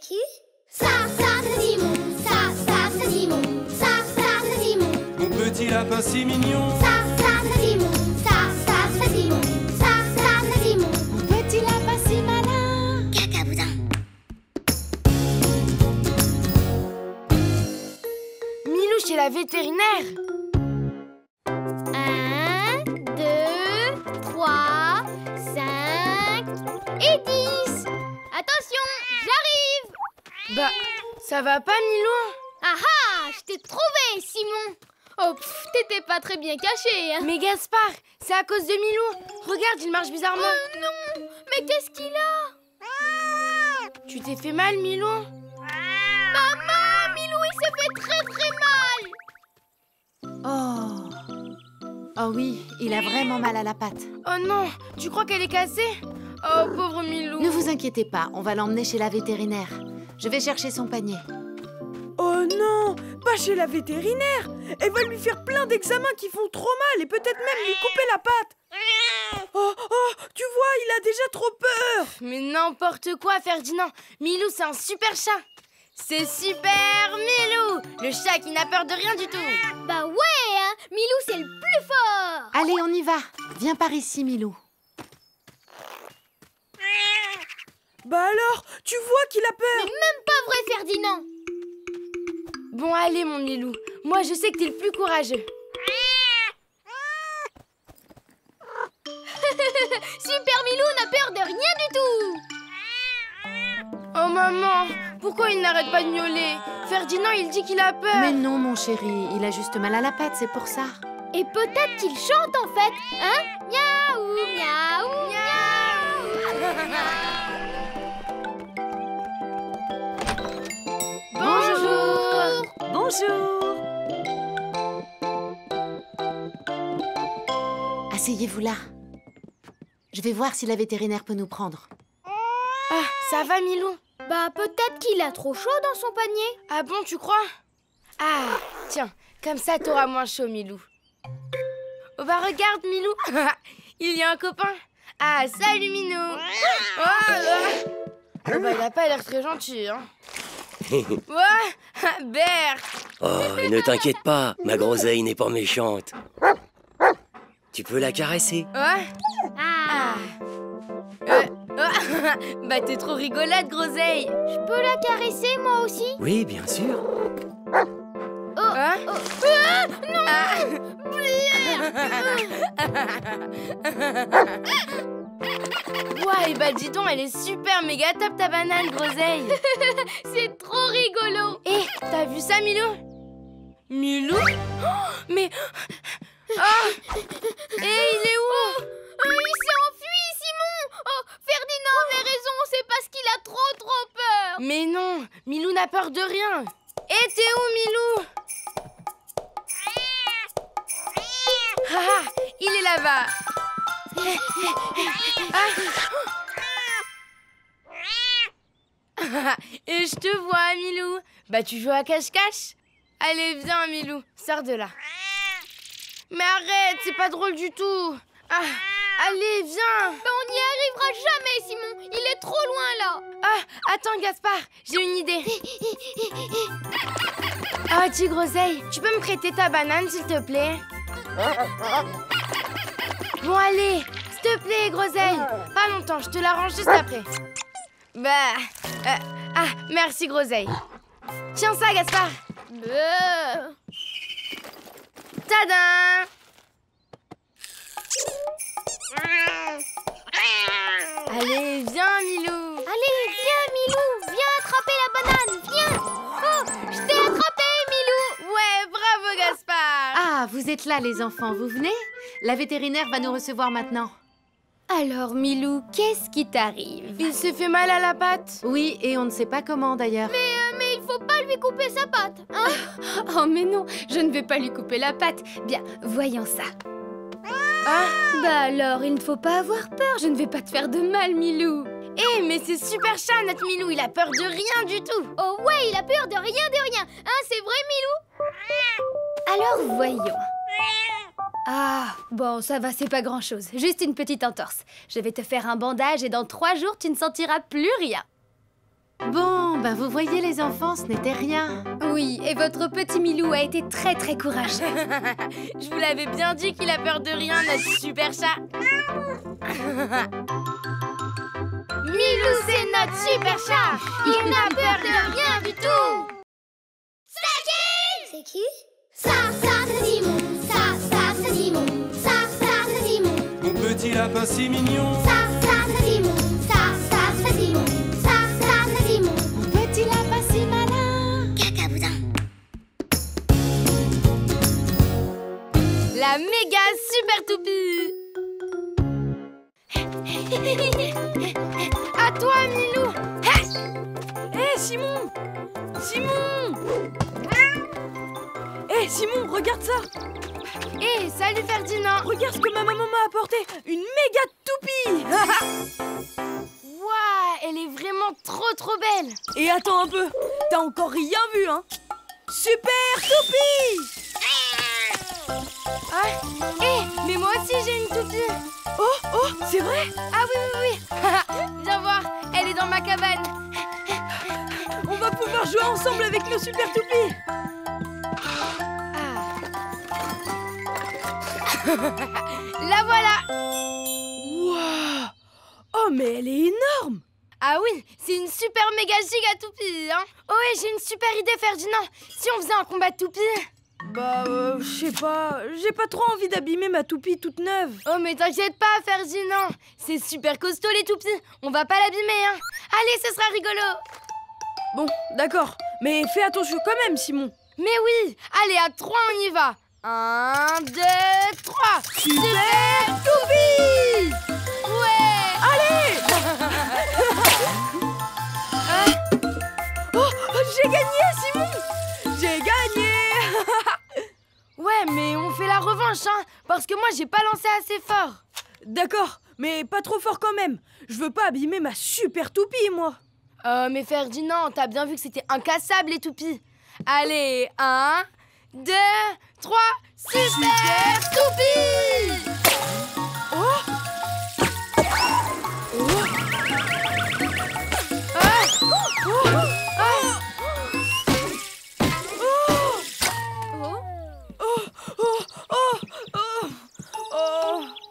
qui? Ça, ça, c'est Simon. Ça, ça, c'est Simon. Ça, ça, c'est Simon. Le petit lapin si mignon. Ça, ça, c'est Simon. Ça, ça, c'est Simon. Ça, ça, c'est Simon. Le petit lapin si malin. Cacaboudin. Milou chez la vétérinaire. 10. Attention, j'arrive. Bah, ça va pas, Milou? Ah ah, je t'ai trouvé, Simon. Oh, t'étais pas très bien caché, hein. Mais Gaspard, c'est à cause de Milou. Regarde, il marche bizarrement. Oh non, mais qu'est-ce qu'il a? Tu t'es fait mal, Milou? Maman, Milou, il s'est fait très très mal. Oh. Oh oui, il a vraiment mal à la patte. Oh non, tu crois qu'elle est cassée? Oh, pauvre Milou. Ne vous inquiétez pas, on va l'emmener chez la vétérinaire. Je vais chercher son panier. Oh non, pas chez la vétérinaire. Elle va lui faire plein d'examens qui font trop mal et peut-être même lui couper la patte. Oh, oh, tu vois, il a déjà trop peur. Mais n'importe quoi, Ferdinand. Milou, c'est un super chat. C'est super Milou, le chat qui n'a peur de rien du tout. Bah ouais, hein, Milou, c'est le plus fort. Allez, on y va. Viens par ici, Milou. Bah alors, tu vois qu'il a peur. Mais même pas vrai, Ferdinand. Bon, allez, mon Milou. Moi, je sais que t'es le plus courageux. Super Milou n'a peur de rien du tout. Oh, maman, pourquoi il n'arrête pas de miauler? Ferdinand, il dit qu'il a peur. Mais non, mon chéri, il a juste mal à la patte, c'est pour ça. Et peut-être qu'il chante, en fait. Hein? Miaou, miaou, miaou. Bonjour. Bonjour. Asseyez-vous là. Je vais voir si la vétérinaire peut nous prendre. Ah, ça va, Milou? Bah, peut-être qu'il a trop chaud dans son panier. Ah bon, tu crois? Ah, tiens, comme ça, t'auras moins chaud, Milou. Oh, bah, regarde, Milou. Il y a un copain. Ah, salut, Minou. Oh, bah, il a pas l'air très gentil, hein. Ouais, Bert. Oh, ne t'inquiète pas, ma groseille n'est pas méchante. Tu peux la caresser. Ouais. Ah. Oh. Bah, t'es trop rigolote, groseille. Je peux la caresser, moi aussi? Oui, bien sûr. Oh, hein? Oh. Ah, non, ah. Ouais, et bah dis donc, elle est super méga top ta banane, groseille. C'est trop rigolo. Eh, t'as vu ça, Milou? Milou? Oh, mais... Oh. Eh, il est où? Oh, il s'est enfui, Simon. Oh, Ferdinand avait raison, c'est parce qu'il a trop peur. Mais non, Milou n'a peur de rien. Eh, t'es où, Milou? Ah, il est là-bas. Ah. Et je te vois, Milou. Bah, tu joues à cache-cache? Allez, viens, Milou, sors de là. Mais arrête, c'est pas drôle du tout. Ah. Allez, viens. Bah, on n'y arrivera jamais, Simon. Il est trop loin, là. Ah, attends, Gaspard, j'ai une idée. Ah, oh, tu groseille, tu peux me prêter ta banane, s'il te plaît? Bon, allez, s'il te plaît, groseille. Pas longtemps, je te la range juste après. Bah... ah, merci, groseille. Tiens ça, Gaspard. Tadam. Allez, viens, Milou. Allez, viens, Milou. Viens attraper la banane, viens. Oh, je t'ai attrapé, Milou. Ouais, bravo, Gaspard. Ah, vous êtes là, les enfants, vous venez? La vétérinaire va nous recevoir maintenant. Alors, Milou, qu'est-ce qui t'arrive? Il s'est fait mal à la patte. Oui, et on ne sait pas comment, d'ailleurs. Mais il faut pas lui couper sa patte, hein? Oh, mais non, je ne vais pas lui couper la patte. Bien, voyons ça. Ah. Bah alors, il ne faut pas avoir peur. Je ne vais pas te faire de mal, Milou. Eh, mais c'est super chat, notre Milou. Il a peur de rien du tout. Oh ouais, il a peur de rien. Hein, c'est vrai, Milou? Alors, voyons. Ah, bon, ça va, c'est pas grand-chose. Juste une petite entorse. Je vais te faire un bandage et dans 3 jours, tu ne sentiras plus rien. Bon, ben vous voyez les enfants, ce n'était rien. Oui, et votre petit Milou a été très très courageux. Je vous l'avais bien dit qu'il a peur de rien, notre super chat. Milou, c'est notre super chat. Il n'a peur de rien du tout. C'est qui? C'est qui? Ça, ça, c'est Simon. Ça, ça, c'est Simon. Ça, ça, c'est Simon. Mon petit lapin si mignon. Ça, ça, c'est Simon. Ça, ça, c'est Simon. Ça, ça, c'est Simon. Mon petit lapin si malin. Cacaboudin. La méga super toupie. À toi, Milou. Hé, Simon. Simon. Hé, Simon, regarde ça! Hé, salut Ferdinand! Regarde ce que ma maman m'a apporté! Une méga toupie! Waouh, elle est vraiment trop belle! Et attends un peu, t'as encore rien vu, hein? Super toupie! Ah, hé, mais moi aussi j'ai une toupie! Oh, c'est vrai? Ah oui! Viens voir, elle est dans ma cabane! On va pouvoir jouer ensemble avec nos super toupies! La voilà! Waouh! Oh, mais elle est énorme! Ah oui, c'est une super méga giga toupie, hein? Oh, et j'ai une super idée, Ferdinand! Si on faisait un combat de toupie? Bah, je sais pas. J'ai pas trop envie d'abîmer ma toupie toute neuve. Oh, mais t'inquiète pas, Ferdinand! C'est super costaud, les toupies! On va pas l'abîmer, hein? Allez, ce sera rigolo! Bon, d'accord. Mais fais attention quand même, Simon. Mais oui! Allez, à 3, on y va! 1, 2, 3. Super toupie! Ouais! Allez! J'ai gagné, Simon! J'ai gagné! Ouais, mais on fait la revanche, hein? Parce que moi, j'ai pas lancé assez fort. D'accord, mais pas trop fort quand même. Je veux pas abîmer ma super toupie, moi. Mais Ferdinand, t'as bien vu que c'était incassable, les toupies. Allez, 1, 2, 3, super toupie!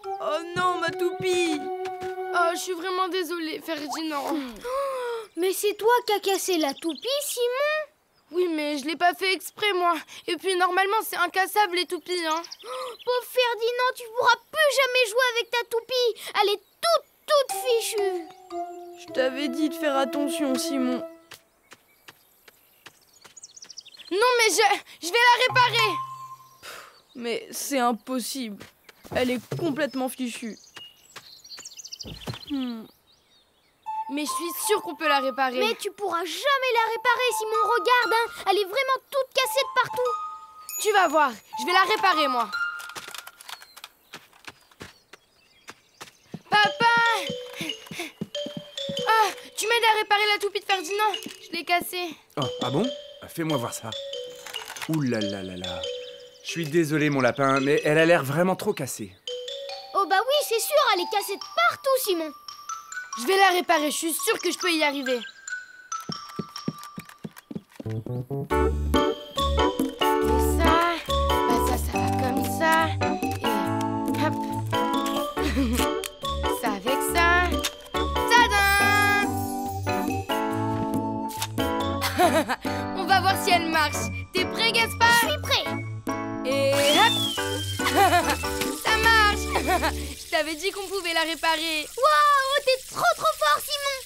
Oh non, ma toupie! Oh, je suis vraiment désolée, Ferdinand. Mais c'est toi qui as cassé la toupie, Simon? Oui, mais je l'ai pas fait exprès, moi. Et puis, normalement, c'est incassable, les toupies, hein. Oh, pauvre Ferdinand, tu pourras plus jamais jouer avec ta toupie. Elle est toute fichue. Je t'avais dit de faire attention, Simon. Non, mais je vais la réparer. Pff, mais c'est impossible. Elle est complètement fichue. Mais je suis sûre qu'on peut la réparer. Mais tu pourras jamais la réparer, Simon. Regarde, hein, elle est vraiment toute cassée de partout. Tu vas voir, je vais la réparer, moi. Papa! Ah, tu m'aides à réparer la toupie de Ferdinand. Je l'ai cassée. Oh, ah bon? Fais-moi voir ça. Ouh là là là là. Je suis désolé, mon lapin, mais elle a l'air vraiment trop cassée. Oh bah oui, c'est sûr, elle est cassée de partout, Simon. Je vais la réparer, je suis sûre que je peux y arriver. Et ça, bah ça va comme ça. Et hop. Ça avec ça. Tadam! On va voir si elle marche. T'es prêt, Gaspard? Je suis prêt. Et hop. Ça marche. Je t'avais dit qu'on pouvait la réparer. Waouh! T'es trop fort, Simon!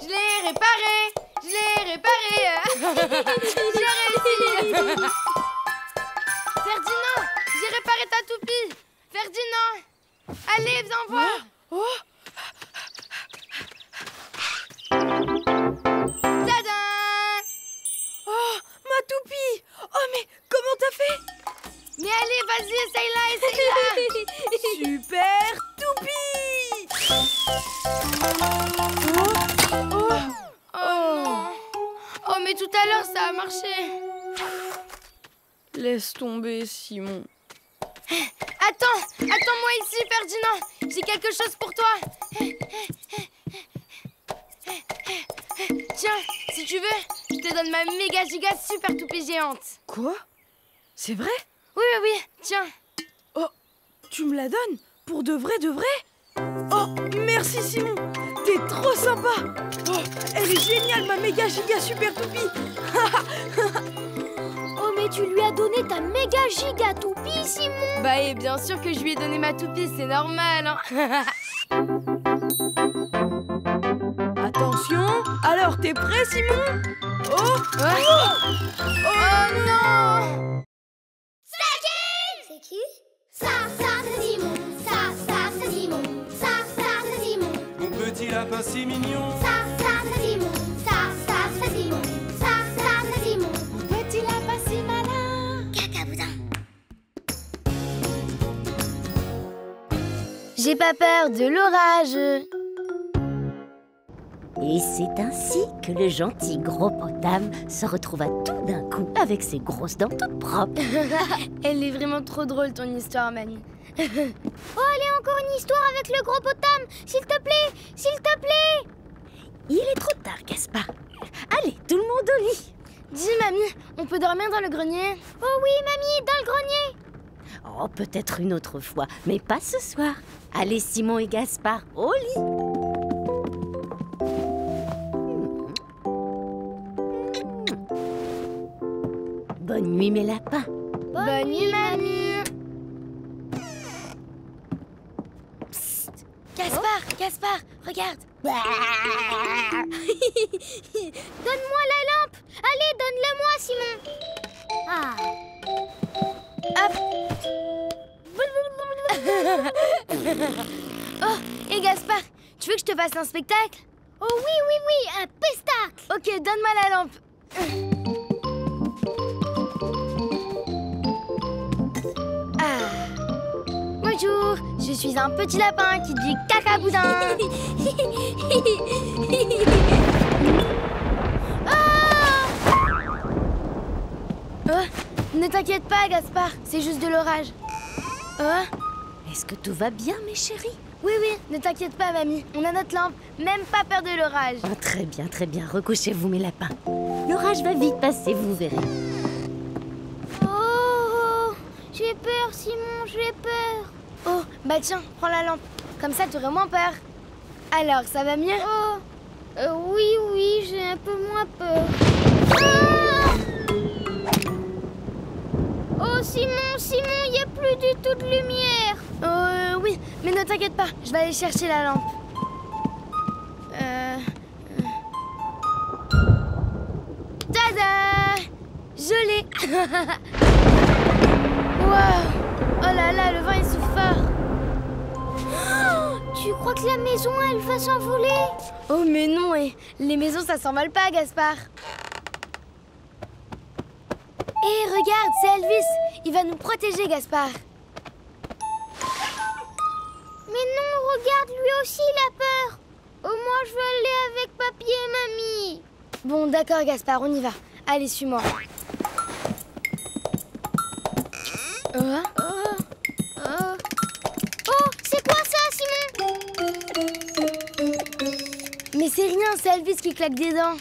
Je l'ai réparé! Je l'ai réparé! J'ai réussi! Ferdinand! J'ai réparé ta toupie! Ferdinand! Allez, viens voir! Tada! Oh, ma toupie! Oh, mais comment t'as fait? Mais allez, vas-y, essaye-la, essaye-la! Super toupie! Oh, mais tout à l'heure, ça a marché. Laisse tomber, Simon. Attends-moi ici, Ferdinand. J'ai quelque chose pour toi. Tiens, si tu veux, je te donne ma méga giga super toupie géante. Quoi? C'est vrai? Oui, oui, oui, tiens. Oh, tu me la donnes? Pour de vrai, de vrai? Oh, merci Simon, t'es trop sympa. Oh, elle est géniale ma méga giga super toupie. Oh mais tu lui as donné ta méga giga toupie Simon. Bah et bien sûr que je lui ai donné ma toupie, c'est normal hein. Attention, alors t'es prêt Simon? Oh, ouais. Oh non. C'est qui? C'est qui? Ça, ça c'est Simon. Ça, ça c'est Simon. Ça, ça c'est Simon. Mon petit lapin si mignon. Ça, ça c'est Simon. Ça, ça c'est Simon. Ça, ça c'est Simon. Mon petit lapin si malin. Cacaboudin. J'ai pas peur de l'orage. Et c'est ainsi que le gentil gros potame se retrouva tout d'un coup avec ses grosses dents toutes propres. Elle est vraiment trop drôle ton histoire, Mani. Oh, allez, encore une histoire avec le gros potame, s'il te plaît, s'il te plaît. Il est trop tard, Gaspard. Allez, tout le monde au lit. Dis, Mamie, on peut dormir dans le grenier? Oh oui, Mamie, dans le grenier. Oh, peut-être une autre fois, mais pas ce soir. Allez, Simon et Gaspard, au lit. Bonne nuit, mes lapins. Bonne nuit, Mamie. Psst. Gaspard, oh. Gaspard, regarde. Donne-moi la lampe. Allez, donne-la-moi, Simon. Ah. Hop. Oh, et Gaspard, tu veux que je te fasse un spectacle? Oh oui, oui, oui, un pestacle. Ok, donne-moi la lampe. Bonjour, je suis un petit lapin qui dit cacaboudin. Oh, oh, ne t'inquiète pas, Gaspard, c'est juste de l'orage. Oh. Est-ce que tout va bien, mes chéris? Oui, oui, ne t'inquiète pas, Mamie. On a notre lampe, même pas peur de l'orage. Oh, très bien, très bien. Recouchez-vous, mes lapins. L'orage va vite passer, vous verrez. Oh, j'ai peur, Simon, j'ai peur. Oh, bah tiens, prends la lampe. Comme ça, t'aurais moins peur. Alors, ça va mieux? Oh, oui, oui, j'ai un peu moins peur. Ah! Oh, Simon, Simon, il n'y a plus du tout de lumière. Oui, mais ne t'inquiète pas, je vais aller chercher la lampe. Tada! Je l'ai. Waouh! Oh là là, le vent est souffle fort. Oh, tu crois que la maison, elle va s'envoler? Oh mais non, et les maisons, ça s'envole pas, Gaspard. Hé, regarde, c'est Elvis. Il va nous protéger, Gaspard. Mais non, regarde, lui aussi, il a peur. Au moins, je veux aller avec papy et mamie. Bon, d'accord, Gaspard, on y va. Allez, suis-moi. Oh, oh, oh. Oh, c'est quoi ça, Simon? Mais c'est rien, c'est Elvis qui claque des dents.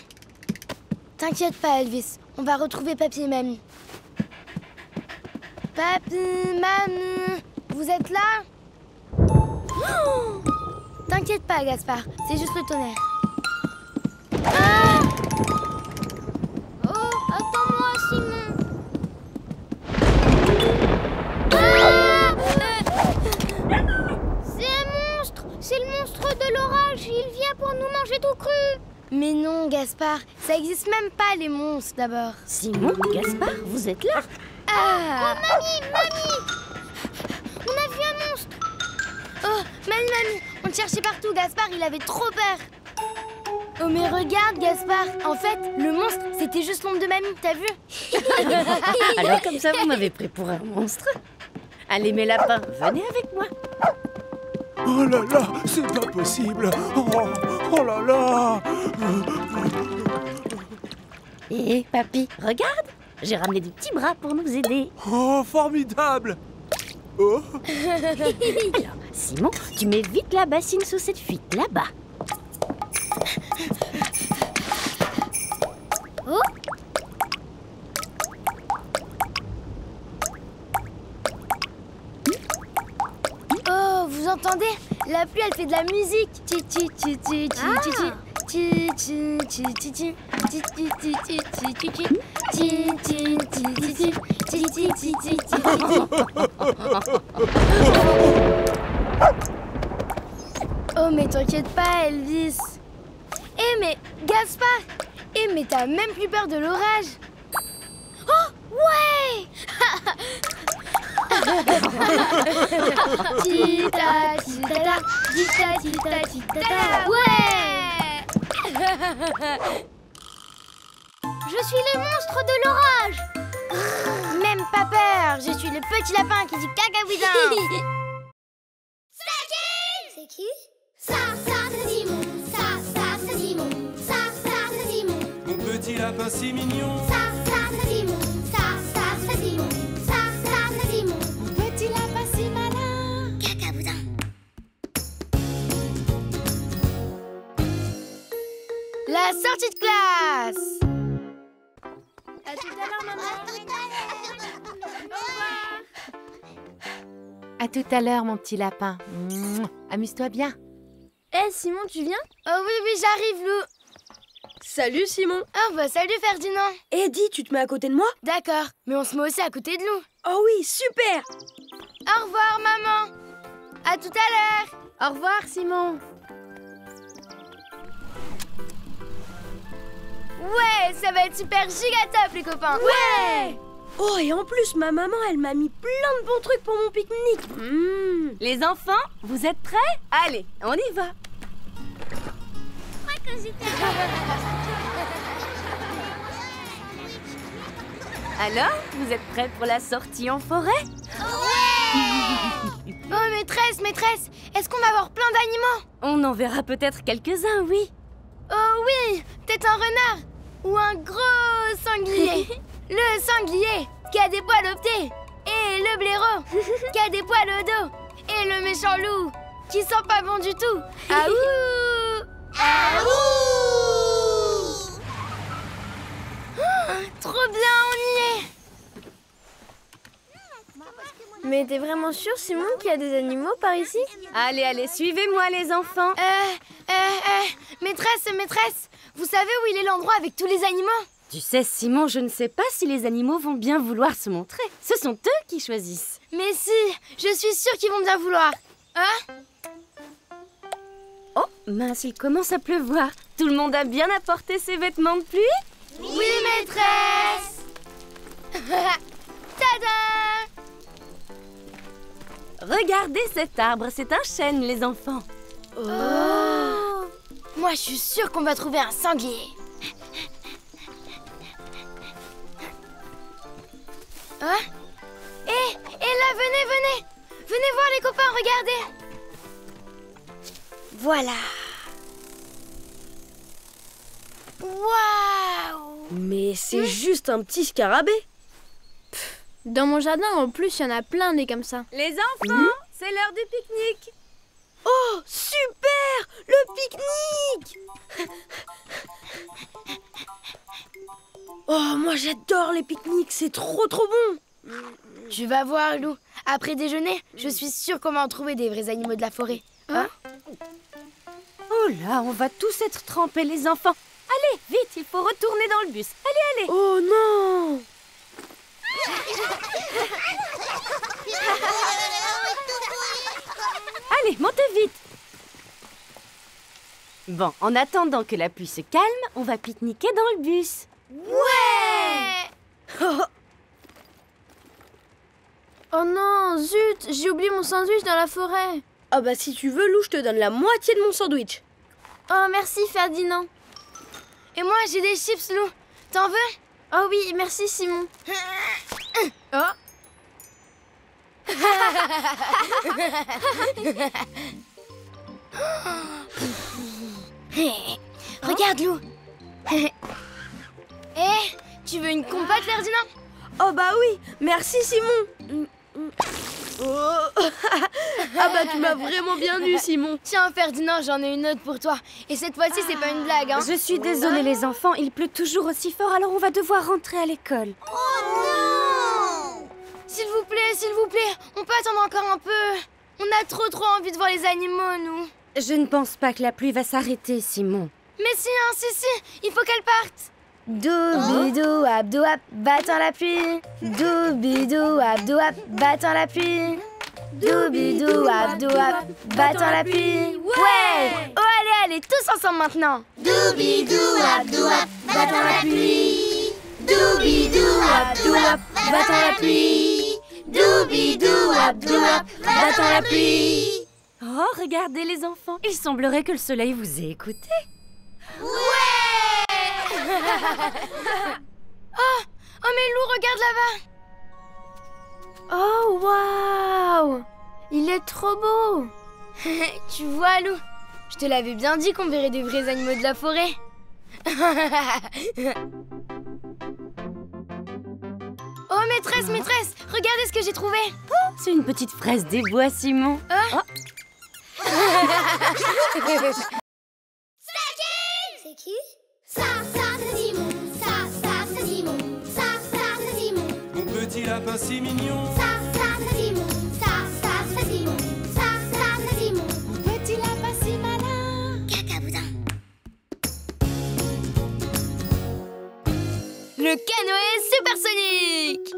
T'inquiète pas, Elvis, on va retrouver papy et mamie. Papy, mamie, vous êtes là? Oh, t'inquiète pas, Gaspard, c'est juste le tonnerre. Ah! Oh, attends-moi, Simon. C'est le monstre de l'orage, il vient pour nous manger tout cru. Mais non, Gaspard, ça existe même pas les monstres d'abord. Simon, Gaspard, vous êtes là? Ah. Oh, mamie, mamie, on a vu un monstre. Oh, mamie, mamie, on le cherchait partout, Gaspard, il avait trop peur. Oh, mais regarde, Gaspard, en fait, le monstre, c'était juste l'ombre de mamie, t'as vu? Alors comme ça, vous m'avez pris pour un monstre. Allez, mes lapins, venez avec moi. Oh là là, c'est pas possible. Oh, oh là là. Hé, papy, regarde. J'ai ramené des petits bras pour nous aider. Oh, formidable. Oh. Alors, Simon, tu mets vite la bassine sous cette fuite, là-bas. la pluie, elle fait de la musique. Oh mais t'inquiète pas Elvis. Eh mais Gaspard, eh mais t'as même plus peur de l'orage. Oh ouais. Tita tita tita tita tita. Ouais. Je suis le monstre de l'orage. Même pas peur, je suis le petit lapin qui dit cacahuidin. C'est qui? Ça, ça, c'est Simon. Ça, ça, c'est Simon. Ça, ça, c'est Simon. Le petit lapin si mignon. Ça, ça, c'est Simon. Ça, ça, c'est Simon. Ça, ça, c'est Simon. Le petit lapin si malin. Cacaboudin. La sortie de classe. À tout à l'heure, maman. À tout à l'heure. Au revoir. À tout à l'heure, mon petit lapin. Amuse-toi bien. Eh hey Simon, tu viens? Oh oui, j'arrive, Lou. Salut Simon. Oh bah salut Ferdinand. Eh hey, dis, tu te mets à côté de moi? D'accord, mais on se met aussi à côté de Lou. Oh oui, super. Au revoir maman. À tout à l'heure. Au revoir Simon. Ouais, ça va être super giga top les copains. Ouais. Oh, et en plus, ma maman, elle m'a mis plein de bons trucs pour mon pique-nique. Les enfants, vous êtes prêts? Allez, on y va. Alors, vous êtes prêts pour la sortie en forêt? Ouais. Bon, maîtresse, est-ce qu'on va voir plein d'animaux? On en verra peut-être quelques-uns, oui. Oh oui, peut-être un renard ou un gros sanglier. Le sanglier qui a des poils au pied et le blaireau qui a des poils au dos et le méchant loup qui sent pas bon du tout. Aouh! Aouh! Trop bien, on y est. Mais t'es vraiment sûre, Simon, qu'il y a des animaux par ici? Allez, allez, suivez-moi les enfants. Maîtresse, vous savez où il est l'endroit avec tous les animaux? Tu sais, Simon, je ne sais pas si les animaux vont bien vouloir se montrer. Ce sont eux qui choisissent. Mais si, je suis sûre qu'ils vont bien vouloir. Hein? Oh, mince, il commence à pleuvoir. Tout le monde a bien apporté ses vêtements de pluie? Oui, oui maîtresse. Tada! Regardez cet arbre, c'est un chêne, les enfants. Oh! Moi, je suis sûre qu'on va trouver un sanglier. Hein? Là, venez voir les copains, regardez. Voilà. Waouh! Mais c'est juste un petit scarabée. Pff. Dans mon jardin, en plus, il y en a plein des comme ça. Les enfants, c'est l'heure du pique-nique. Oh, super! Le pique-nique! Oh, moi j'adore les pique-niques, c'est trop bon. Tu vas voir, Lou. Après déjeuner, je suis sûre qu'on va en trouver des vrais animaux de la forêt. Hein? Oh là, on va tous être trempés, les enfants. Allez, vite, il faut retourner dans le bus. Allez. Oh non! Allez, montez vite. Bon, en attendant que la pluie se calme, on va pique-niquer dans le bus. Ouais! Oh non, zut, j'ai oublié mon sandwich dans la forêt. Ah bah si tu veux, Lou, je te donne la moitié de mon sandwich. Oh, merci, Ferdinand. Et moi, j'ai des chips, Lou. T'en veux? Oh oui, merci, Simon. Oh. Regarde, Lou. Eh, tu veux une compote, Ferdinand? Oh bah oui, merci Simon. Ah bah tu m'as vraiment bien eu, Simon. Tiens Ferdinand, j'en ai une autre pour toi. Et cette fois-ci, c'est pas une blague, hein. Je suis désolée les enfants, il pleut toujours aussi fort, alors on va devoir rentrer à l'école. Oh non! S'il vous plaît, on peut attendre encore un peu. On a trop envie de voir les animaux, nous. Je ne pense pas que la pluie va s'arrêter, Simon. Mais si, hein, si, il faut qu'elle parte. Doubidou, abdouap, battant la pluie. Doubidou, abdouap, battant la pluie. Doubidou, abdouap, battant la pluie. Ouais! Oh, allez, allez, tous ensemble maintenant. Doubidou, abdouap, battant la pluie. Doubidou, abdouap, battant la pluie. Doubidou, abdouap, battant la pluie. Oh, regardez les enfants, il semblerait que le soleil vous ait écouté. Ouais! Oh, Milou, regarde là-bas. Oh, waouh! Il est trop beau. Tu vois, Lou, je te l'avais bien dit qu'on verrait des vrais animaux de la forêt. Oh, maîtresse, regardez ce que j'ai trouvé. Oh, c'est une petite fraise des bois, Simon. Oh. C'est qui? Ça, c'est Simon. Ça, c'est Simon. Ça, c'est Simon. Le petit lapin si mignon. Ça, c'est Simon. Ça, c'est Simon. Ça, c'est Simon. Le petit lapin si malin. Cacaboudin. Le canoë supersonique.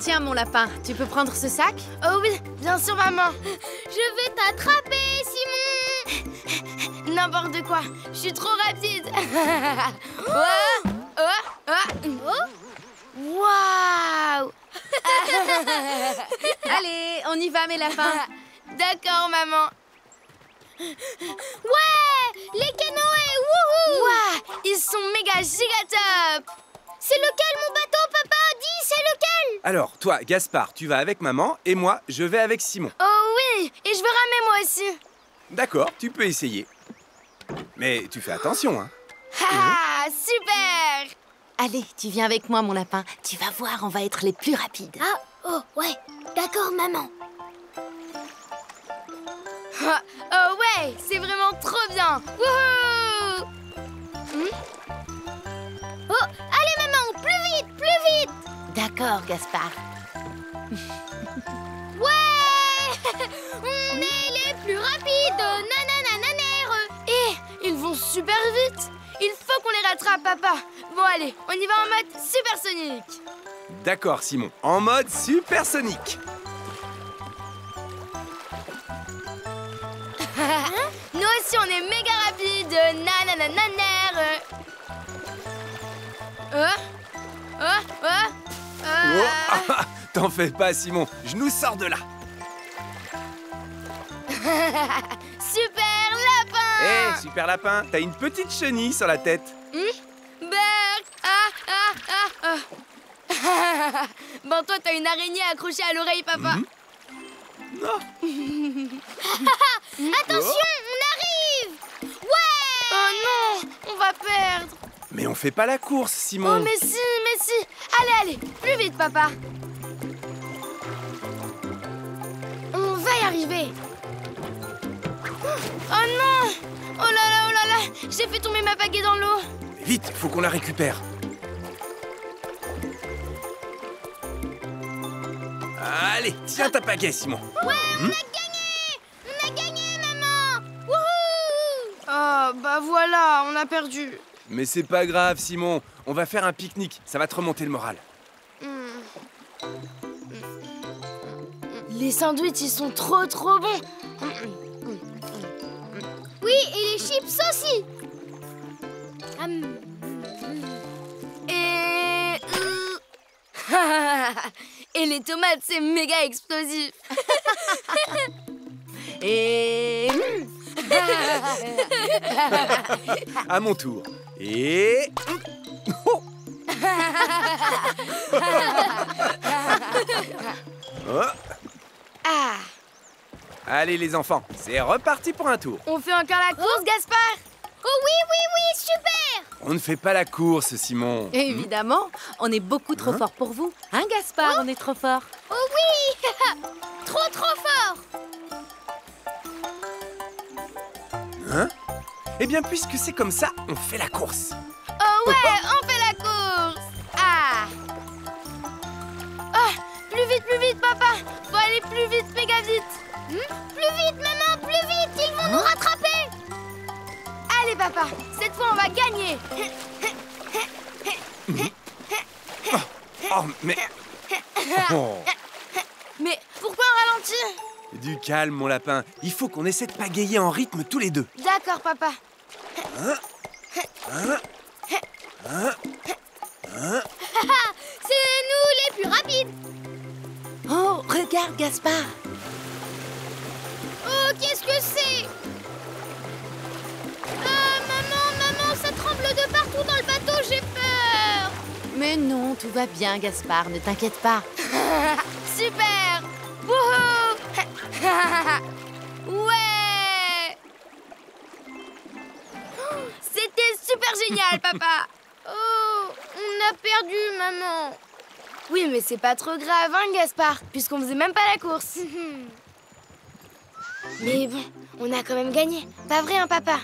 Tiens, mon lapin, tu peux prendre ce sac? Oh oui, bien sûr, maman. Je vais t'attraper, Simon. N'importe quoi, je suis trop rapide. Waouh! Allez, on y va, mes lapins. D'accord, maman. Ouais! Les canoës, wouhou! Waouh! Ils sont méga giga top! C'est lequel mon bateau, papa? Dis, c'est lequel? Alors, toi, Gaspard, tu vas avec maman et moi, je vais avec Simon. Oh oui! Et je veux ramer moi aussi. D'accord, tu peux essayer. Mais tu fais attention, hein. Ah, super! Allez, tu viens avec moi, mon lapin. Tu vas voir, on va être les plus rapides. Ah, oh, ouais. D'accord, maman. Oh ouais, c'est vraiment trop bien. Wouhou! Oh, allez maman, plus vite. D'accord, Gaspard. Ouais! On est les plus rapides. Nananananère. Ils vont super vite. Il faut qu'on les rattrape, papa. Bon, allez, on y va en mode supersonique. D'accord, Simon, en mode supersonique. Nous aussi, on est méga rapides. Nananananer. T'en fais pas, Simon. Je nous sors de là. Super lapin. Hé, super lapin, t'as une petite chenille sur la tête. Bert. Bon, toi, t'as une araignée accrochée à l'oreille, papa. Non. Attention, on arrive. Ouais. Oh non, on va perdre. Mais on fait pas la course, Simon. Oh mais si. Allez, plus vite, papa. On va y arriver. Oh non. Oh là là. J'ai fait tomber ma pagaie dans l'eau. Vite, faut qu'on la récupère. Allez, tiens ta pagaie, Simon. Ouais, on a gagné, maman. Wouhou! Ah, bah voilà, on a perdu. Mais c'est pas grave, Simon. On va faire un pique-nique, ça va te remonter le moral. Les sandwichs, ils sont trop bons. Oui, et les chips aussi. Et les tomates, c'est méga explosif. À mon tour. Allez, les enfants, c'est reparti pour un tour. On fait encore la course, Gaspard? Oh oui, super! On ne fait pas la course, Simon. Évidemment, on est beaucoup trop fort pour vous. Hein, Gaspard, on est trop fort. Oh oui! Trop fort! Hein? Eh bien, puisque c'est comme ça, on fait la course. Oh ouais, on fait la course. Ah. Oh, plus vite, papa. Faut aller plus vite, méga vite. Plus vite, maman, plus vite. Ils vont nous rattraper. Allez, papa, cette fois, on va gagner. Mais pourquoi on ralentit? Du calme, mon lapin. Il faut qu'on essaie de pagayer en rythme tous les deux. D'accord, papa. C'est nous les plus rapides. Oh, regarde, Gaspard. Oh, qu'est-ce que c'est? Ah, maman, ça tremble de partout dans le bateau, j'ai peur. Mais non, tout va bien, Gaspard, ne t'inquiète pas. Super! Wouhou! Ouais! C'était super génial, papa! Oh, on a perdu, maman! Oui, mais c'est pas trop grave, hein, Gaspard, puisqu'on faisait même pas la course. Mais bon, on a quand même gagné. Pas vrai, hein, papa?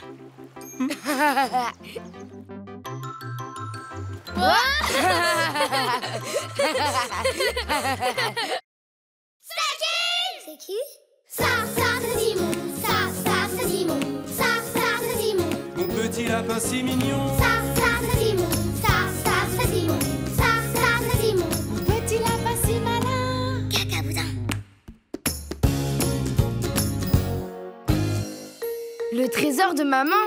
C'est qui? Ça, c'est Simon. Ça, c'est Simon. Ça, c'est Simon. Mon petit lapin si mignon. Ça, c'est Simon. Ça, c'est Simon. Ça, c'est Simon. Mon petit lapin si malin. Cacaboudin. Le trésor de maman.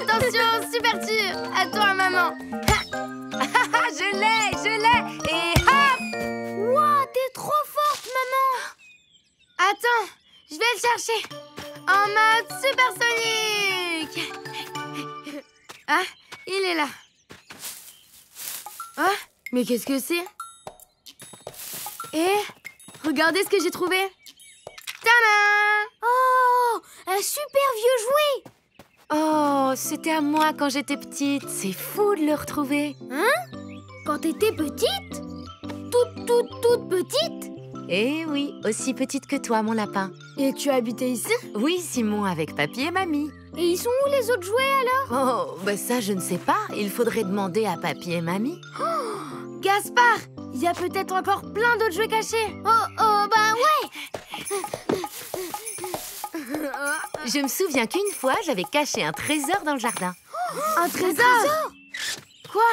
Attention, super dur. À toi, maman. Je l'ai. Et hop. Wow, t'es trop forte, maman. Attends, je vais le chercher. En mode supersonique. Ah, il est là. Oh, mais qu'est-ce que c'est? Eh, regardez ce que j'ai trouvé. Tadam! Oh, un super vieux jouet. Oh, c'était à moi quand j'étais petite. C'est fou de le retrouver. Hein? Quand t'étais petite? Toute petite? Eh oui, aussi petite que toi, mon lapin. Et tu habitais ici? Oui, Simon, avec papy et mamie. Et ils sont où les autres jouets, alors? Oh, bah ça, je ne sais pas. Il faudrait demander à papy et mamie. Oh, Gaspard, il y a peut-être encore plein d'autres jouets cachés. Oh, bah ouais. Je me souviens qu'une fois, j'avais caché un trésor dans le jardin. Oh, un trésor? Quoi?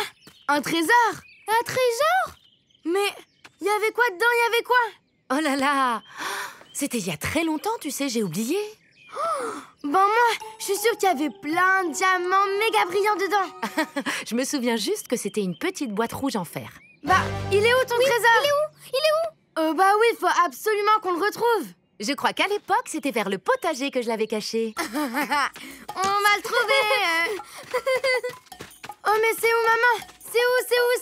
Un trésor? Un trésor? Mais il y avait quoi dedans? Il y avait quoi? Oh là là! C'était il y a très longtemps, tu sais, j'ai oublié. Oh, bon, moi, je suis sûre qu'il y avait plein de diamants méga brillants dedans. Je me souviens juste que c'était une petite boîte rouge en fer. Bah, il est où ton trésor? Il est où? Oh bah oui, faut absolument qu'on le retrouve. Je crois qu'à l'époque, c'était vers le potager que je l'avais caché. On va le trouver. Oh, mais c'est où, maman? C'est où? Oui,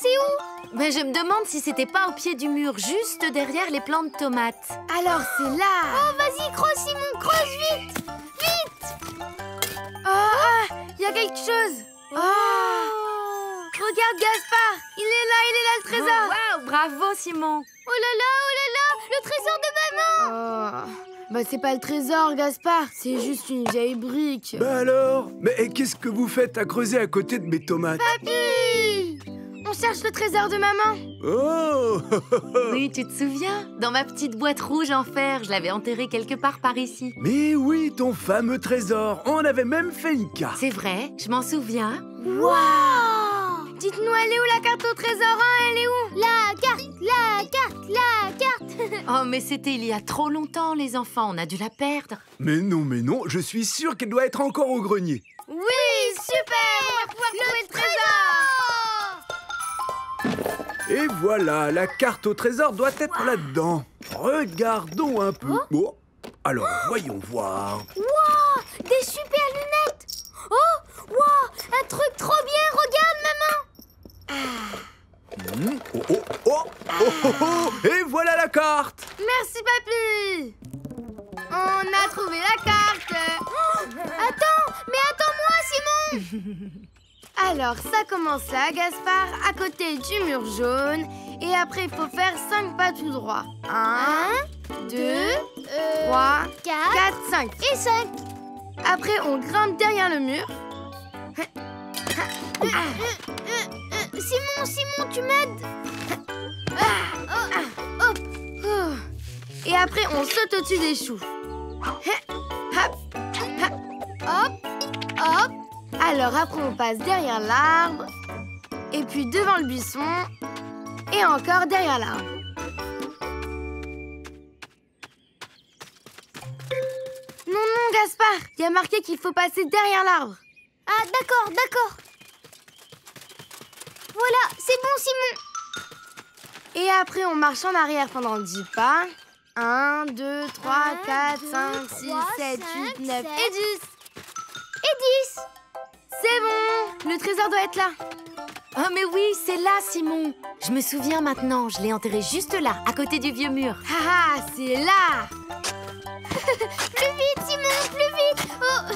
c'est où? Mais je me demande si c'était pas au pied du mur, juste derrière les plants de tomates. Alors, c'est là. Oh, vas-y, creuse, Simon, creuse, vite. Oh, il y a quelque chose. Oh. Regarde, Gaspard, il est là, le trésor. Oh, wow, bravo, Simon. Oh là là, le trésor de maman! Oh. Bah c'est pas le trésor, Gaspard, c'est juste une vieille brique. Bah alors? Mais qu'est-ce que vous faites à creuser à côté de mes tomates? Papy! On cherche le trésor de maman. Oh. Oui, tu te souviens? Dans ma petite boîte rouge en fer, je l'avais enterrée quelque part par ici. Mais oui, ton fameux trésor. On avait même fait une carte. C'est vrai, je m'en souviens. Waouh! Dites-nous, elle est où la carte au trésor, hein? Elle est où? La carte. Oh, mais c'était il y a trop longtemps, les enfants. On a dû la perdre. Mais non. Je suis sûre qu'elle doit être encore au grenier. Oui, super. On va pouvoir trouver le trésor. Et voilà, la carte au trésor doit être là-dedans. Regardons un peu. Alors, voyons voir. Wow, des super lunettes. Oh, wow, un truc trop bien. Regarde, maman. Et voilà la carte. Merci, papy. On a trouvé la carte. Attends-moi, Simon. Alors, ça commence là, Gaspard, à côté du mur jaune. Et après, il faut faire 5 pas tout droit. 1, 2, 3, 4, 5. Et 5. Après, on grimpe derrière le mur. Simon, tu m'aides. Et après, on saute au-dessus des choux. Hop. Alors, après, on passe derrière l'arbre. Et puis, devant le buisson. Et encore derrière l'arbre. Non, Gaspard, il y a marqué qu'il faut passer derrière l'arbre. Ah, d'accord. Voilà, c'est bon, Simon. Et après, on marche en arrière pendant 10 pas. 1, 2, 3, 4, 5, 6, 7, 8, 9 et 10. C'est bon, le trésor doit être là. Oh, mais oui, c'est là, Simon. Je me souviens maintenant, je l'ai enterré juste là, à côté du vieux mur. Ah, c'est là. Plus vite, Simon, plus vite.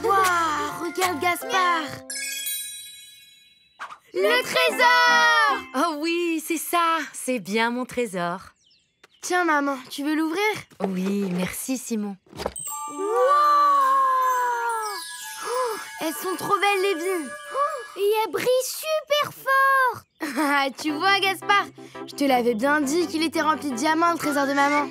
Waouh, regarde, Gaspard. Le trésor. Oh oui, c'est ça, c'est bien mon trésor. Tiens, maman, tu veux l'ouvrir? Oui, merci, Simon. Elles sont trop belles, les billes. Et elles brillent super fort. Tu vois, Gaspard, je te l'avais bien dit qu'il était rempli de diamants, le trésor de maman.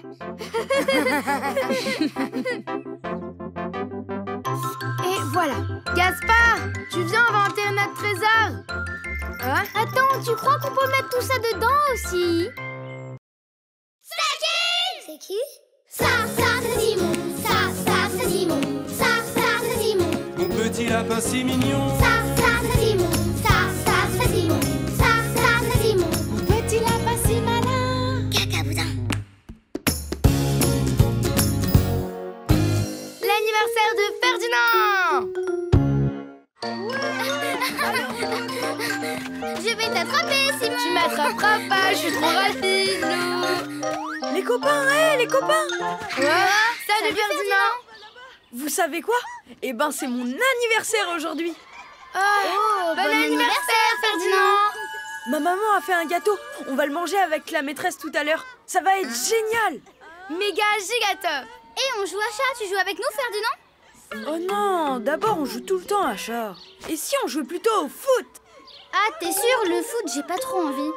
Et voilà. Gaspard, tu viens, on va enterrer notre trésor. Attends, tu crois qu'on peut mettre tout ça dedans aussi? C'est qui? Ça, c'est Simon. Ça, c'est Simon. Ça, c'est Simon. Le petit lapin si mignon. Ça, c'est Simon. Ça, c'est Simon. Ça, c'est Simon. Mon petit lapin si malin. Cacaboudin. L'anniversaire de Ferdinand. Je vais t'attraper, Simon. Tu m'attraperas pas, je suis trop rapide, Milou. Les copains, salut Ferdinand. Vous savez quoi? Eh ben, c'est mon anniversaire aujourd'hui. Bon anniversaire, Ferdinand. Ma maman a fait un gâteau. On va le manger avec la maîtresse tout à l'heure. Ça va être génial. Méga giga-top. Et on joue à chat, tu joues avec nous, Ferdinand? Oh non, d'abord on joue tout le temps à chat. Et si on jouait plutôt au foot? Ah, t'es sûr? Le foot, j'ai pas trop envie.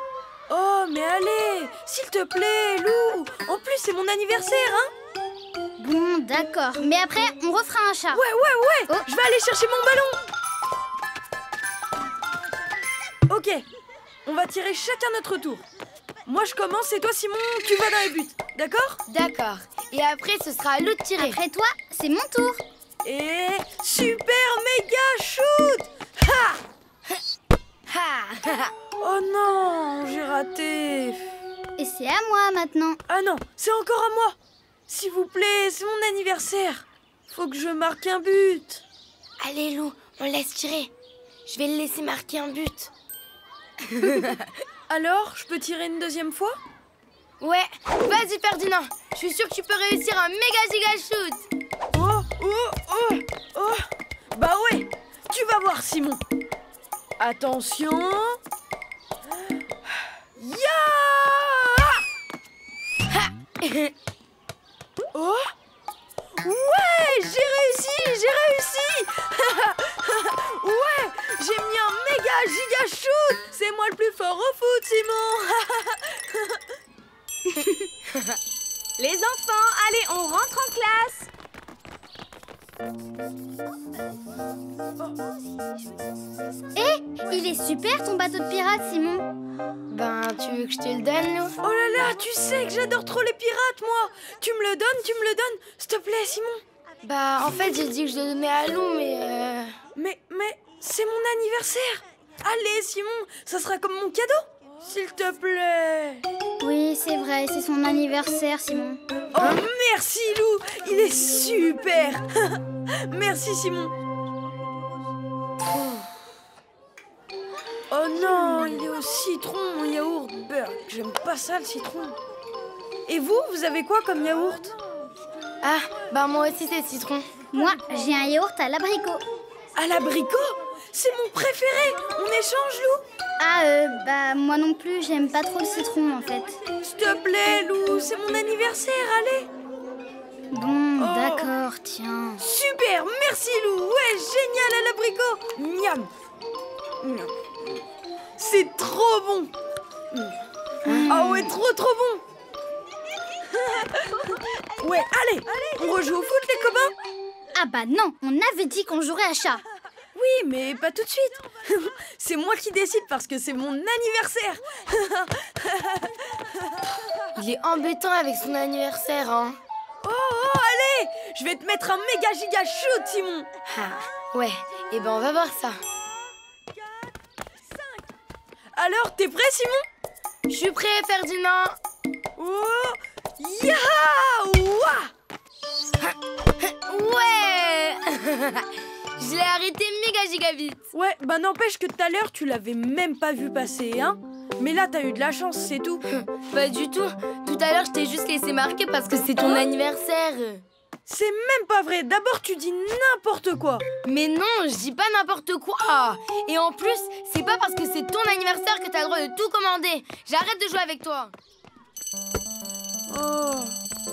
Oh, mais allez, s'il te plaît, Lou. En plus, c'est mon anniversaire, hein? Bon, d'accord. Mais après, on refera un chat. Ouais. Oh. Je vais aller chercher mon ballon. Ok, on va tirer chacun notre tour. Moi, je commence et toi, Simon, tu vas dans les buts. D'accord? D'accord. Et après, ce sera à Lou de tirer. Après toi, c'est mon tour. Et super méga shoot! Ha! Ha! Oh non, j'ai raté. Et c'est à moi maintenant. Ah non, c'est encore à moi. S'il vous plaît, c'est mon anniversaire. Faut que je marque un but. Allez, Lou, on laisse tirer. Je vais le laisser marquer un but. Alors, je peux tirer une deuxième fois? Ouais, vas-y Ferdinand. Je suis sûre que tu peux réussir un méga giga shoot. Oh. Bah ouais, tu vas voir, Simon. Attention. Oh! Ouais! J'ai réussi! Ouais! J'ai mis un méga giga shoot! C'est moi le plus fort au foot, Simon! Les enfants, allez, on rentre en classe! Il est super ton bateau de pirate, Simon. Ben, tu veux que je te le donne, Lou? Oh là là, tu sais que j'adore trop les pirates, moi. Tu me le donnes, s'il te plaît, Simon. Bah, en fait, j'ai dit que je le donnais à Lou, mais... Mais c'est mon anniversaire. Allez, Simon, ça sera comme mon cadeau, s'il te plaît. Oui, c'est vrai, c'est son anniversaire, Simon. Oh, merci, Lou, il est super. Merci, Simon. Oh non, il est au citron, mon yaourt, Bert. J'aime pas ça, le citron. Et vous, vous avez quoi comme yaourt? Ah, bah moi aussi, c'est citron. Moi, j'ai un yaourt à l'abricot. À l'abricot? C'est mon préféré. On échange, Lou? Ah, bah moi non plus, j'aime pas trop le citron, en fait. S'il te plaît, Lou, c'est mon anniversaire, allez. Bon, d'accord, tiens. Super, merci Lou. Ouais, génial à l'abricot. Miam. Miam. C'est trop bon. Ah ouais, trop bon. Ouais, allez, on rejoue au foot les copains. Ah bah non, on avait dit qu'on jouerait à chat. Oui, mais pas tout de suite. C'est moi qui décide parce que c'est mon anniversaire. Il est embêtant avec son anniversaire, hein. Oh, allez, je vais te mettre un méga giga shoot, Simon. Ah, ouais, et ben on va voir ça. 4, 5. Alors, t'es prêt, Simon? Je suis prêt, Ferdinand. Oh, ya, ouais. Je l'ai arrêté méga giga vite. Ouais, bah n'empêche que tout à l'heure, tu l'avais même pas vu passer, hein. Mais là, t'as eu de la chance, c'est tout. Pas du tout. Tout à l'heure, je t'ai juste laissé marquer parce que c'est ton anniversaire. C'est même pas vrai. D'abord, tu dis n'importe quoi. Mais non, je dis pas n'importe quoi. Et en plus, c'est pas parce que c'est ton anniversaire que t'as le droit de tout commander. J'arrête de jouer avec toi. Oh.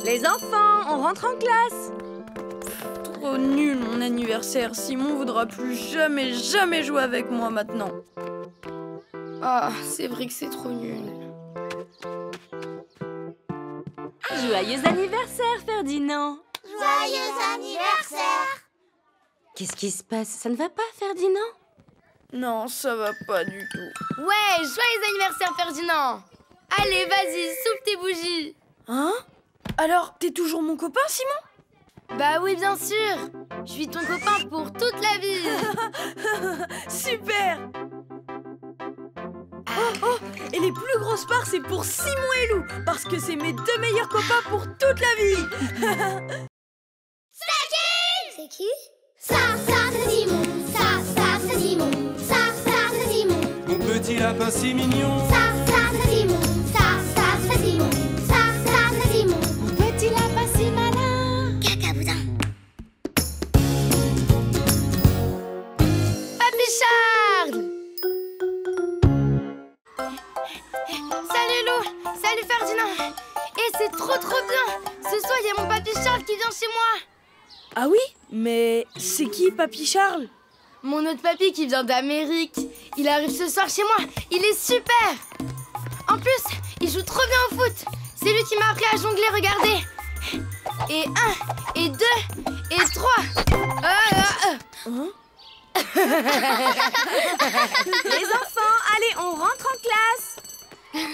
Les enfants, on rentre en classe. Trop nul, mon anniversaire. Simon voudra plus jamais jouer avec moi maintenant. Ah, c'est vrai que c'est trop nul. Joyeux anniversaire, Ferdinand. Joyeux anniversaire. Qu'est-ce qui se passe? Ça ne va pas, Ferdinand? Non, ça va pas du tout. Ouais, joyeux anniversaire, Ferdinand. Allez, vas-y, souffle tes bougies. Hein? Alors, t'es toujours mon copain, Simon? Bah oui, bien sûr. Je suis ton copain pour toute la vie. Super. Oh, et les plus grosses parts, c'est pour Simon et Lou, parce que c'est mes deux meilleurs copains pour toute la vie. C'est qui? Ça, ça, c'est Simon. Ça, ça, c'est Simon. Ça, ça, c'est Simon. Le petit lapin si mignon. Ça, ça, c'est Simon. Ça, ça, c'est Simon. Ça, ça, c'est Simon. Mon petit lapin si malin. Cacaboudin. Papy Charles. Salut Lou, salut Ferdinand. Et c'est trop bien. Ce soir, il y a mon papy Charles qui vient chez moi. Ah oui? Mais c'est qui papy Charles? Mon autre papy qui vient d'Amérique. Il arrive ce soir chez moi. Il est super. En plus, il joue trop bien au foot. C'est lui qui m'a appris à jongler, regardez. Et 1, et 2, et 3. Hein? Les enfants, allez, on rentre en classe.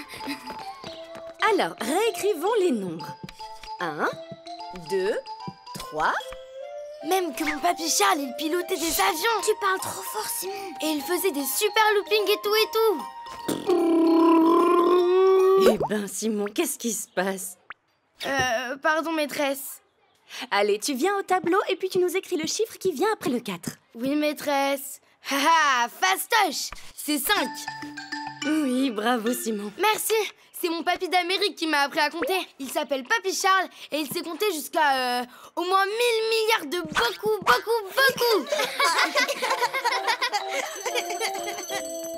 Alors, réécrivons les nombres. 1, 2, 3. Même que mon papy Charles, il pilotait des avions. Tu parles trop fort, Simon. Et il faisait des super loopings et tout. Eh ben, Simon, qu'est-ce qui se passe? Pardon, maîtresse. Allez, tu viens au tableau et puis tu nous écris le chiffre qui vient après le 4. Oui, maîtresse. Haha, fastoche. C'est 5. Oui, bravo, Simon. Merci. C'est mon papy d'Amérique qui m'a appris à compter. Il s'appelle Papy Charles et il sait compter jusqu'à au moins 1000 milliards de beaucoup.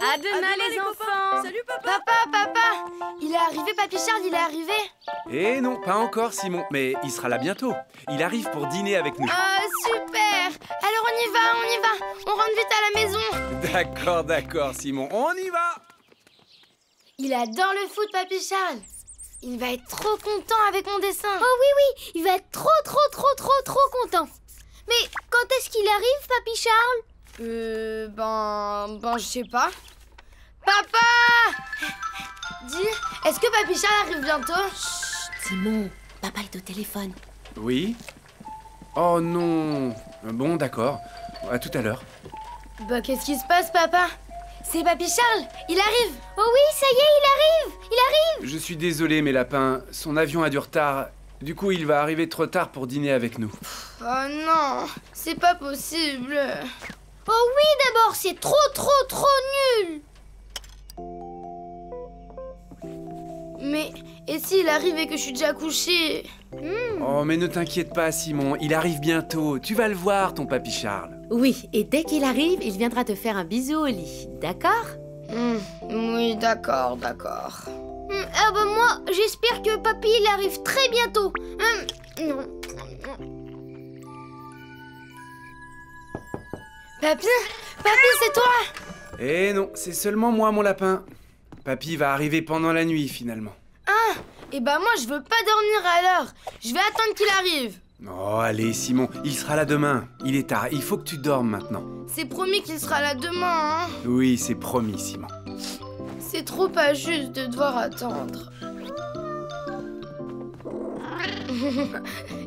À demain, les enfants. Salut, papa. Papa. Il est arrivé, Papy Charles, il est arrivé. Eh non, pas encore, Simon. Mais il sera là bientôt. Il arrive pour dîner avec nous. Super. Alors, on y va. On rentre vite à la maison. D'accord, Simon. On y va. Il adore le foot, Papy Charles. Il va être trop content avec mon dessin. Oh oui, il va être trop content. Mais quand est-ce qu'il arrive, Papy Charles? Ben, je sais pas. Papa! Dis, est-ce que Papy Charles arrive bientôt? Chut, Simon, papa est au téléphone. Oui? Oh non. Bon, d'accord. À tout à l'heure. Bah, qu'est-ce qui se passe, papa? C'est Papy Charles, il arrive. Oh oui, ça y est, il arrive. Je suis désolé, mes lapins, son avion a du retard. Du coup, il va arriver trop tard pour dîner avec nous. Oh non, c'est pas possible. Oh oui, d'abord, c'est trop nul. Mais, et s'il arrive et que je suis déjà couchée? Oh, mais ne t'inquiète pas, Simon, il arrive bientôt. Tu vas le voir, ton Papy Charles. Oui, et dès qu'il arrive, il viendra te faire un bisou au lit, d'accord? Oui, d'accord. Ah bah moi, j'espère que papy, il arrive très bientôt. Papy, c'est toi? Eh non, c'est seulement moi, mon lapin. Papy va arriver pendant la nuit, finalement. Ah, et bah moi, je veux pas dormir à l'heure. Je vais attendre qu'il arrive. Oh, allez, Simon, il sera là demain. Il est tard, il faut que tu dormes maintenant. C'est promis qu'il sera là demain, hein? Oui, c'est promis, Simon. C'est trop pas juste de devoir attendre.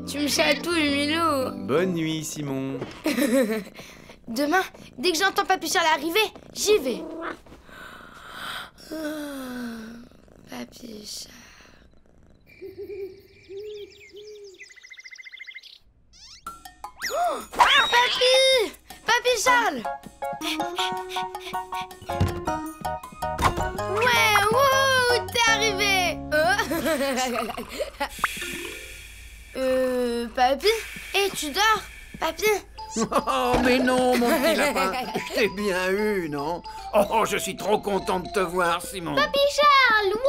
Tu me chatouilles, Milou. Bonne nuit, Simon. Demain, dès que j'entends Papy Charles arriver, j'y vais. Oh, Papy Charles. Oh, Papy! Papy Charles! Ouais, wouh, t'es arrivé! Oh. Papy? Eh, tu dors? Papy? Oh, mais non, mon petit lapin. Je t'ai bien eu, non? Oh, je suis trop content de te voir, Simon. Papy Charles, ouais.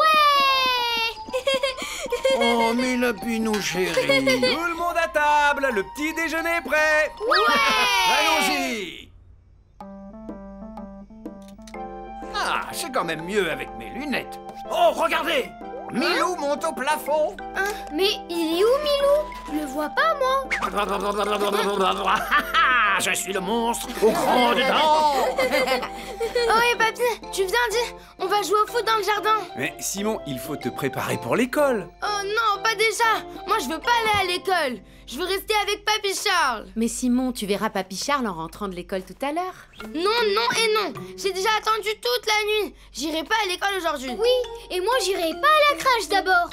Oh, mes lapinous chéris. Tout le monde à table, le petit déjeuner est prêt. Ouais. Allons-y. Ah, c'est quand même mieux avec mes lunettes. Oh, regardez, Milou monte au plafond. Hein? Mais il est où, Milou? Je le vois pas, moi. Je suis le monstre au grand dedans. Oh, et Papy, tu viens dire, on va jouer au foot dans le jardin. Mais Simon, il faut te préparer pour l'école. Oh non, pas déjà. Moi, je veux pas aller à l'école. Je veux rester avec Papy Charles. Mais Simon, tu verras Papy Charles en rentrant de l'école tout à l'heure. Non, non. J'ai déjà attendu toute la nuit. J'irai pas à l'école aujourd'hui. Oui, et moi, j'irai pas à la crèche d'abord.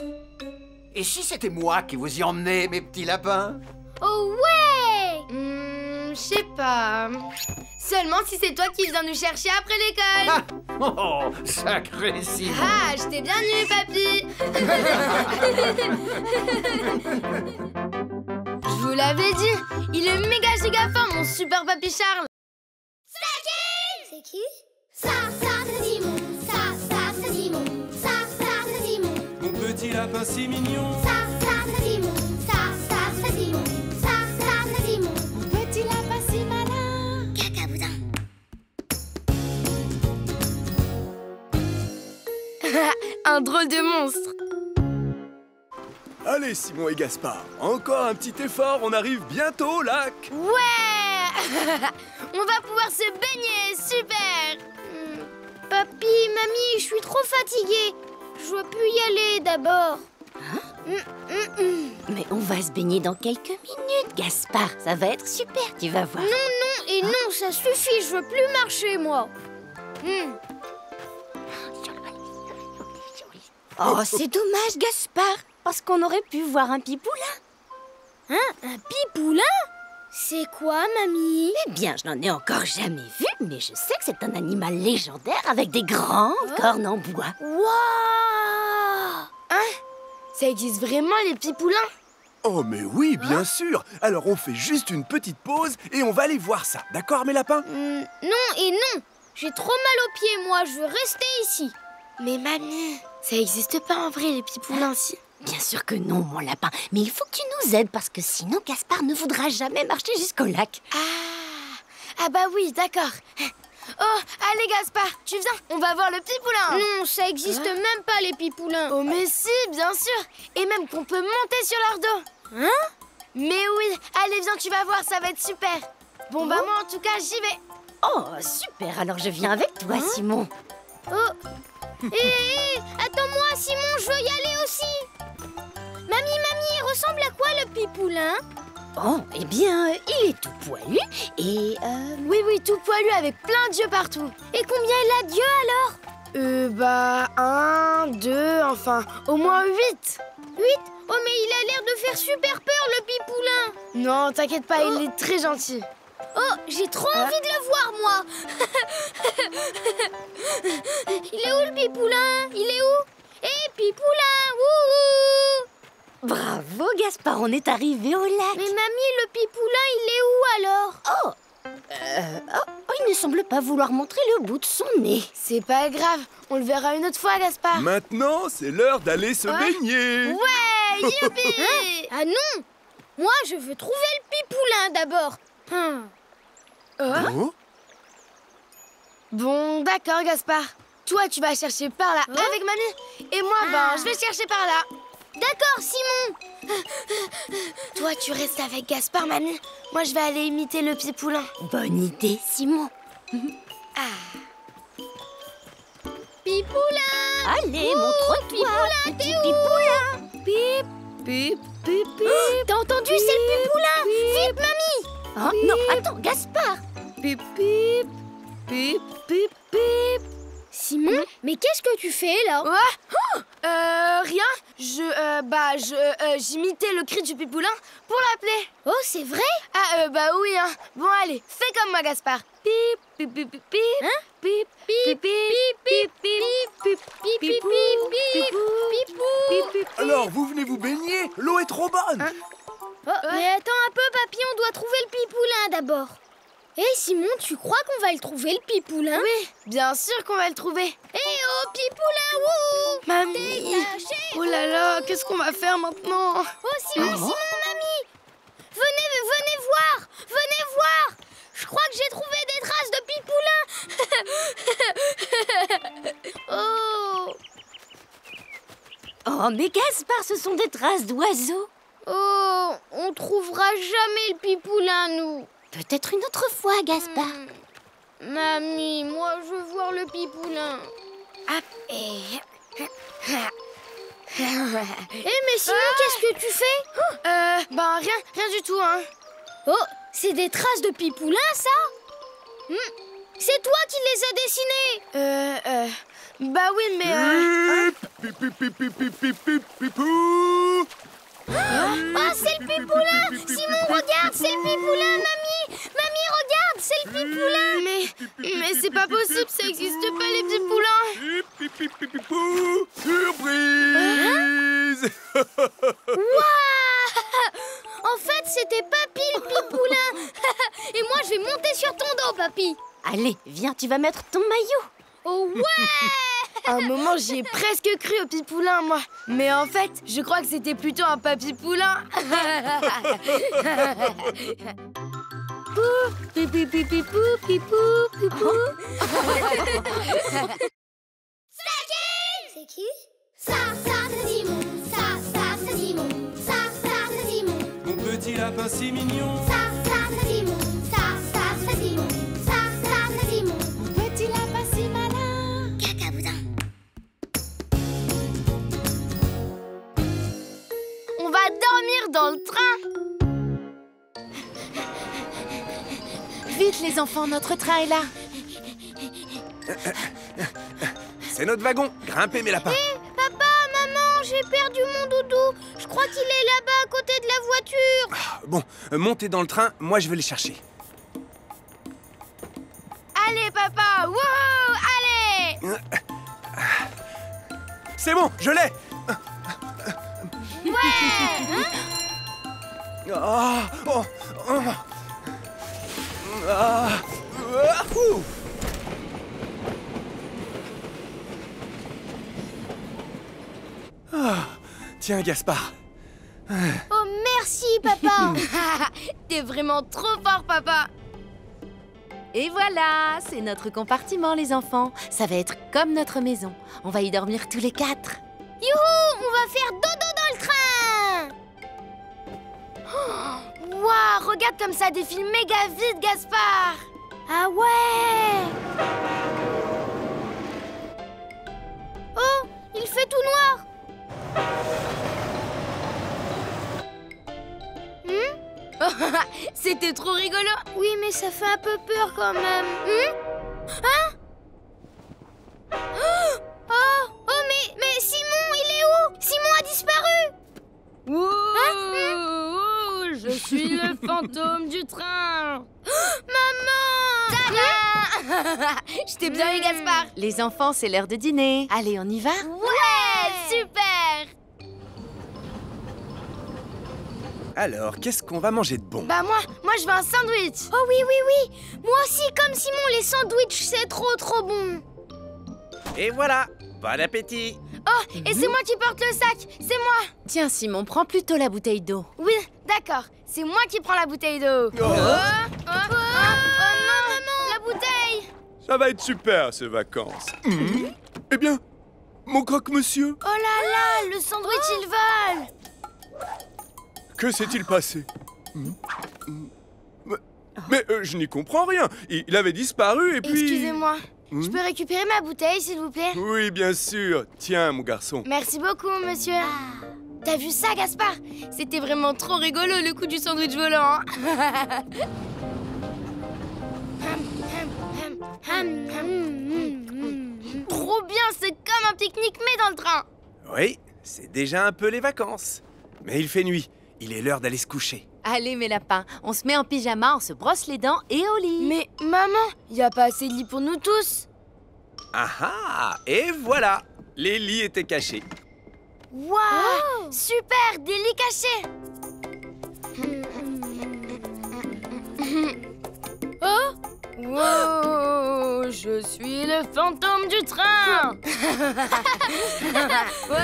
Et si c'était moi qui vous y emmenais, mes petits lapins? Oh ouais. Je sais pas. Seulement si c'est toi qui viens nous chercher après l'école. Ah, oh, sacré Simon. Ah, je t'ai bien eu, Papy. Je vous l'avais dit, il est méga giga fort, mon super Papy Charles. C'est qui? C'est qui? Ça, ça, c'est Simon. Ça, ça, c'est Simon. Ça, ça, c'est Simon. Mon petit lapin si mignon. Ça, ça, c'est Simon. Ça, ça, c'est Simon. Ça, ça, c'est Simon. Mon petit lapin si malin. Cacaboudin. Un drôle de monstre. Allez, Simon et Gaspard, encore un petit effort, on arrive bientôt au lac. Ouais. On va pouvoir se baigner, super. Papy, mamie, je suis trop fatiguée. Je dois plus y aller d'abord. Hein? Mais on va se baigner dans quelques minutes, Gaspard. Ça va être super, tu vas voir. Non, non, et non, ça suffit, je veux plus marcher, moi. Oh, c'est dommage, Gaspard. Parce qu'on aurait pu voir un pipoulin. Hein? Un pipoulin? C'est quoi, mamie? Eh bien, je n'en ai encore jamais vu, mais je sais que c'est un animal légendaire avec des grandes cornes en bois. Waouh! Hein? Ça existe vraiment, les pipoulins? Oh, mais oui, bien sûr. Alors, on fait juste une petite pause et on va aller voir ça, d'accord, mes lapins? Non et non. J'ai trop mal aux pieds, moi. Je veux rester ici. Mais mamie, ça n'existe pas en vrai, les pipoulins, si? Bien sûr que non, mon lapin. Mais il faut que tu nous aides, parce que sinon, Gaspard ne voudra jamais marcher jusqu'au lac. Ah bah oui, d'accord. Oh, allez, Gaspard, tu viens, on va voir le pipoulin. Non, ça existe même pas, les pipoulins. Oh, mais si, bien sûr. Et même qu'on peut monter sur leur dos. Hein? Mais oui, allez, viens, tu vas voir, ça va être super. Bon, bah moi, en tout cas, j'y vais. Oh, super, alors je viens avec toi, Simon. Oh. Hé, attends-moi, Simon, je veux y aller aussi. Mamie, il ressemble à quoi le pipoulin? Oh, eh bien, il est tout poilu et... Oui, tout poilu avec plein d'yeux partout. Et combien il a d'yeux alors? Bah, 1, 2, enfin, au moins 8. 8? Oh, mais il a l'air de faire super peur, le pipoulin. Non, t'inquiète pas, il est très gentil. Oh, j'ai trop envie de le voir, moi. Il est où, le pipoulin? Il est où? Hé, pipoulin, wouhou! Bravo, Gaspard, on est arrivé au lac. Mais mamie, le pipoulin, il est où alors? Il ne semble pas vouloir montrer le bout de son nez. C'est pas grave, on le verra une autre fois, Gaspard. Maintenant, c'est l'heure d'aller se baigner. Ouais, youpi! Ah non, moi, je veux trouver le pipoulin d'abord. Oh. Bon, d'accord, Gaspard. Toi, tu vas chercher par là avec Mamie. Et moi, je vais chercher par là. D'accord, Simon. Toi, tu restes avec Gaspard, Mamie. Moi, je vais aller imiter le pipoulin. Bonne idée, Simon. Pipoulin. Allez, montre-toi, petit pipoulin. Pip, pip, pip, pip. T'as entendu, c'est le pipoulin. Vite, Mamie. Oh, non, attends, Gaspard. Pip, pip, pip, pip, pip. Simon, mais qu'est-ce que tu fais, là? Rien. J'imitais le cri du pipoulin pour l'appeler. Oh, c'est vrai? Oui, hein. Bon, allez, fais comme moi, Gaspard. Pip, pip, pip, pip, pip. Hein? Pip, pip, pip, pip, pip, pip, pip, pip, pip, pip. Alors, vous venez vous baigner? L'eau est trop bonne. Mais attends un peu, Papy, on doit trouver le pipoulin, d'abord. Hé, Simon, tu crois qu'on va le trouver, le pipoulin? Oui, bien sûr qu'on va le trouver. Oh, pipoulin, wouh! Mamie! Oh là là, qu'est-ce qu'on va faire maintenant? Oh, Simon, Mamie! Venez voir! Venez voir! Je crois que j'ai trouvé des traces de pipoulin! Oh, mais Gaspard, ce sont des traces d'oiseaux. Oh, on trouvera jamais le pipoulin, nous. Peut-être une autre fois, Gaspard. Mamie, moi, je veux voir le pipoulin. Mais sinon, qu'est-ce que tu fais? Rien du tout, hein. Oh, c'est des traces de pipoulin, ça? C'est toi qui les as dessinées. Oui, mais... Oh, c'est le pipoulin! Simon, regarde, c'est le pipoulin, Mamie! Mamie, regarde, c'est le pipoulin! Mais c'est pas possible, ça n'existe pas, les pipoulins! Surprise! Waouh! En fait, c'était Papy, le pipoulin! Et moi, je vais monter sur ton dos, Papy! Allez, viens, tu vas mettre ton maillot! Oh, ouais! Un moment, j'y ai presque cru au pipoulin, moi. Mais en fait, je crois que c'était plutôt un papipoulin. C'est qui? Ça, ça, c'est Simon. Ça, ça, c'est Simon. Ça, ça, c'est Simon. Mon petit lapin si mignon. Ça, ça, c'est Simon. Ça, ça, c'est Simon. Ça, ça, c'est Simon. Mon petit lapin si malin. Cacaboudin. On va dormir dans le train. Vite les enfants, notre train est là. C'est notre wagon, grimpez mes lapins. Papa, maman, j'ai perdu mon doudou. Je crois qu'il est là-bas à côté de la voiture. Montez dans le train, moi je vais les chercher. Allez papa, wouhou, allez. C'est bon, je l'ai. Tiens, Gaspard. Oh, merci, papa. T'es vraiment trop fort, papa. Et voilà, c'est notre compartiment, les enfants. Ça va être comme notre maison. On va y dormir tous les quatre. Youhou, on va faire dodo dans le train. Waouh, regarde comme ça défile méga vite, Gaspard. Ah ouais. Oh, il fait tout noir. C'était trop rigolo. Oui, mais ça fait un peu peur quand même. Mais Simon, il est où? Simon a disparu. Je suis le fantôme du train. Maman. Je t'ai bien eu, Gaspard. Les enfants, c'est l'heure de dîner. Allez, on y va? Ouais, super. Alors, qu'est-ce qu'on va manger de bon? Moi je veux un sandwich. Oh oui. Moi aussi, comme Simon, les sandwichs, c'est trop bon. Et voilà, bon appétit. Oh, et c'est moi qui porte le sac, c'est moi. Tiens, Simon, prends plutôt la bouteille d'eau. Oui, d'accord, c'est moi qui prends la bouteille d'eau. Oh non. Ça va être super, ces vacances. Mmh. Eh bien, mon croque-monsieur. Oh là là, le sandwich, il vole. Que s'est-il passé? Mais je n'y comprends rien. Il avait disparu et puis... Excusez-moi. Je peux récupérer ma bouteille, s'il vous plaît? Oui, bien sûr. Tiens, mon garçon. Merci beaucoup, monsieur. Ah. T'as vu ça, Gaspard? C'était vraiment trop rigolo, le coup du sandwich volant. Hein. Trop bien, c'est comme un pique-nique, mais dans le train. Oui, c'est déjà un peu les vacances. Mais il fait nuit, il est l'heure d'aller se coucher. Allez, mes lapins, on se met en pyjama, on se brosse les dents et au lit. Mais maman, il n'y a pas assez de lit pour nous tous. Ah ah, et voilà, les lits étaient cachés. Waouh, wow. Super, des lits cachés. Oh, wow, je suis le fantôme du train. Wow.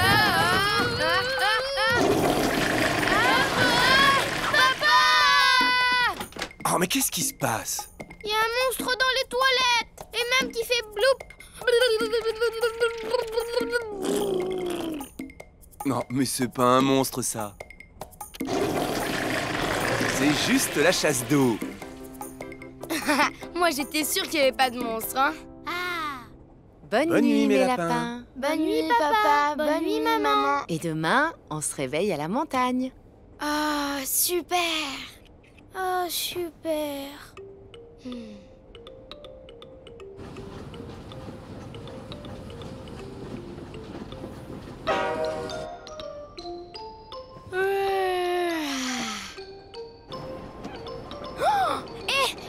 Papa! Oh, mais qu'est-ce qui se passe? Il y a un monstre dans les toilettes. Et même qui fait bloup. Non, mais c'est pas un monstre, ça. C'est juste la chasse d'eau. Moi, j'étais sûre qu'il n'y avait pas de monstre, hein. Ah. Bonne nuit, mes lapins. Bonne nuit, papa. Bonne nuit, maman. Et demain, on se réveille à la montagne. Oh, super. Oh, super.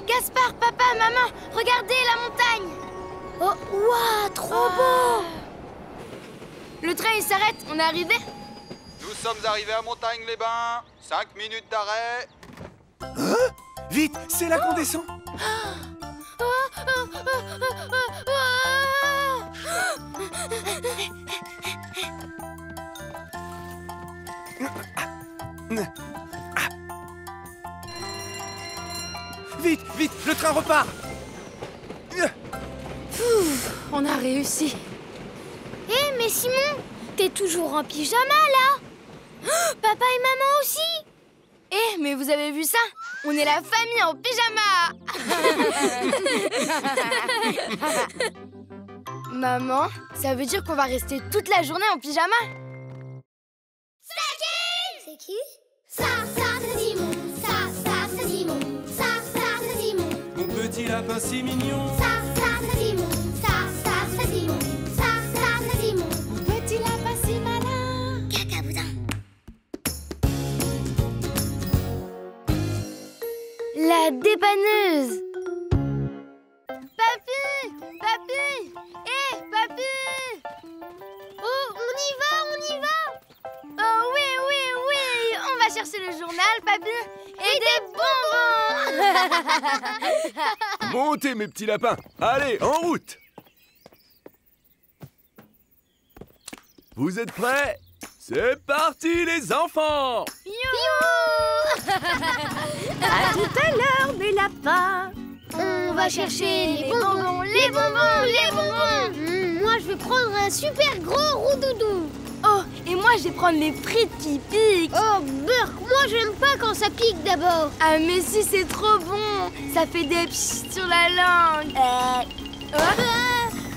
Gaspard, papa, maman, regardez la montagne. Oh, waouh, trop beau. Le train, il s'arrête, on est arrivé. Nous sommes arrivés à Montagne-les-Bains. 5 minutes d'arrêt. Hein? Vite, c'est là qu'on descend. Vite, vite, le train repart. Ouf, on a réussi. Hé, mais Simon, t'es toujours en pyjama, là. Oh, papa et maman aussi. Hé, mais vous avez vu ça? On est la famille en pyjama. Maman, ça veut dire qu'on va rester toute la journée en pyjama? C'est qui? C'est qui? Ça, c'est Simon. Ça, c'est Simon. Petit lapin si mignon. Ça c'est Simon. Ça c'est Simon. Ça c'est Simon. Mon petit lapin si malin. Cacaboudin. La dépanneuse. Papy. Hé, papy. Oh, on y va. Oh oui. On va chercher le journal, papy. Et des bonbons. Montez, mes petits lapins. Allez, en route. Vous êtes prêts? C'est parti, les enfants. Youhou. À tout à l'heure, mes lapins. On va chercher les bonbons, les bonbons, les bonbons. Moi, je vais prendre un super gros roux-doudou. Oh, et moi, je vais prendre les frites qui piquent. Oh, Burk, moi, j'aime pas quand ça pique d'abord. Ah, mais si, c'est trop bon. Ça fait des pchits sur la langue.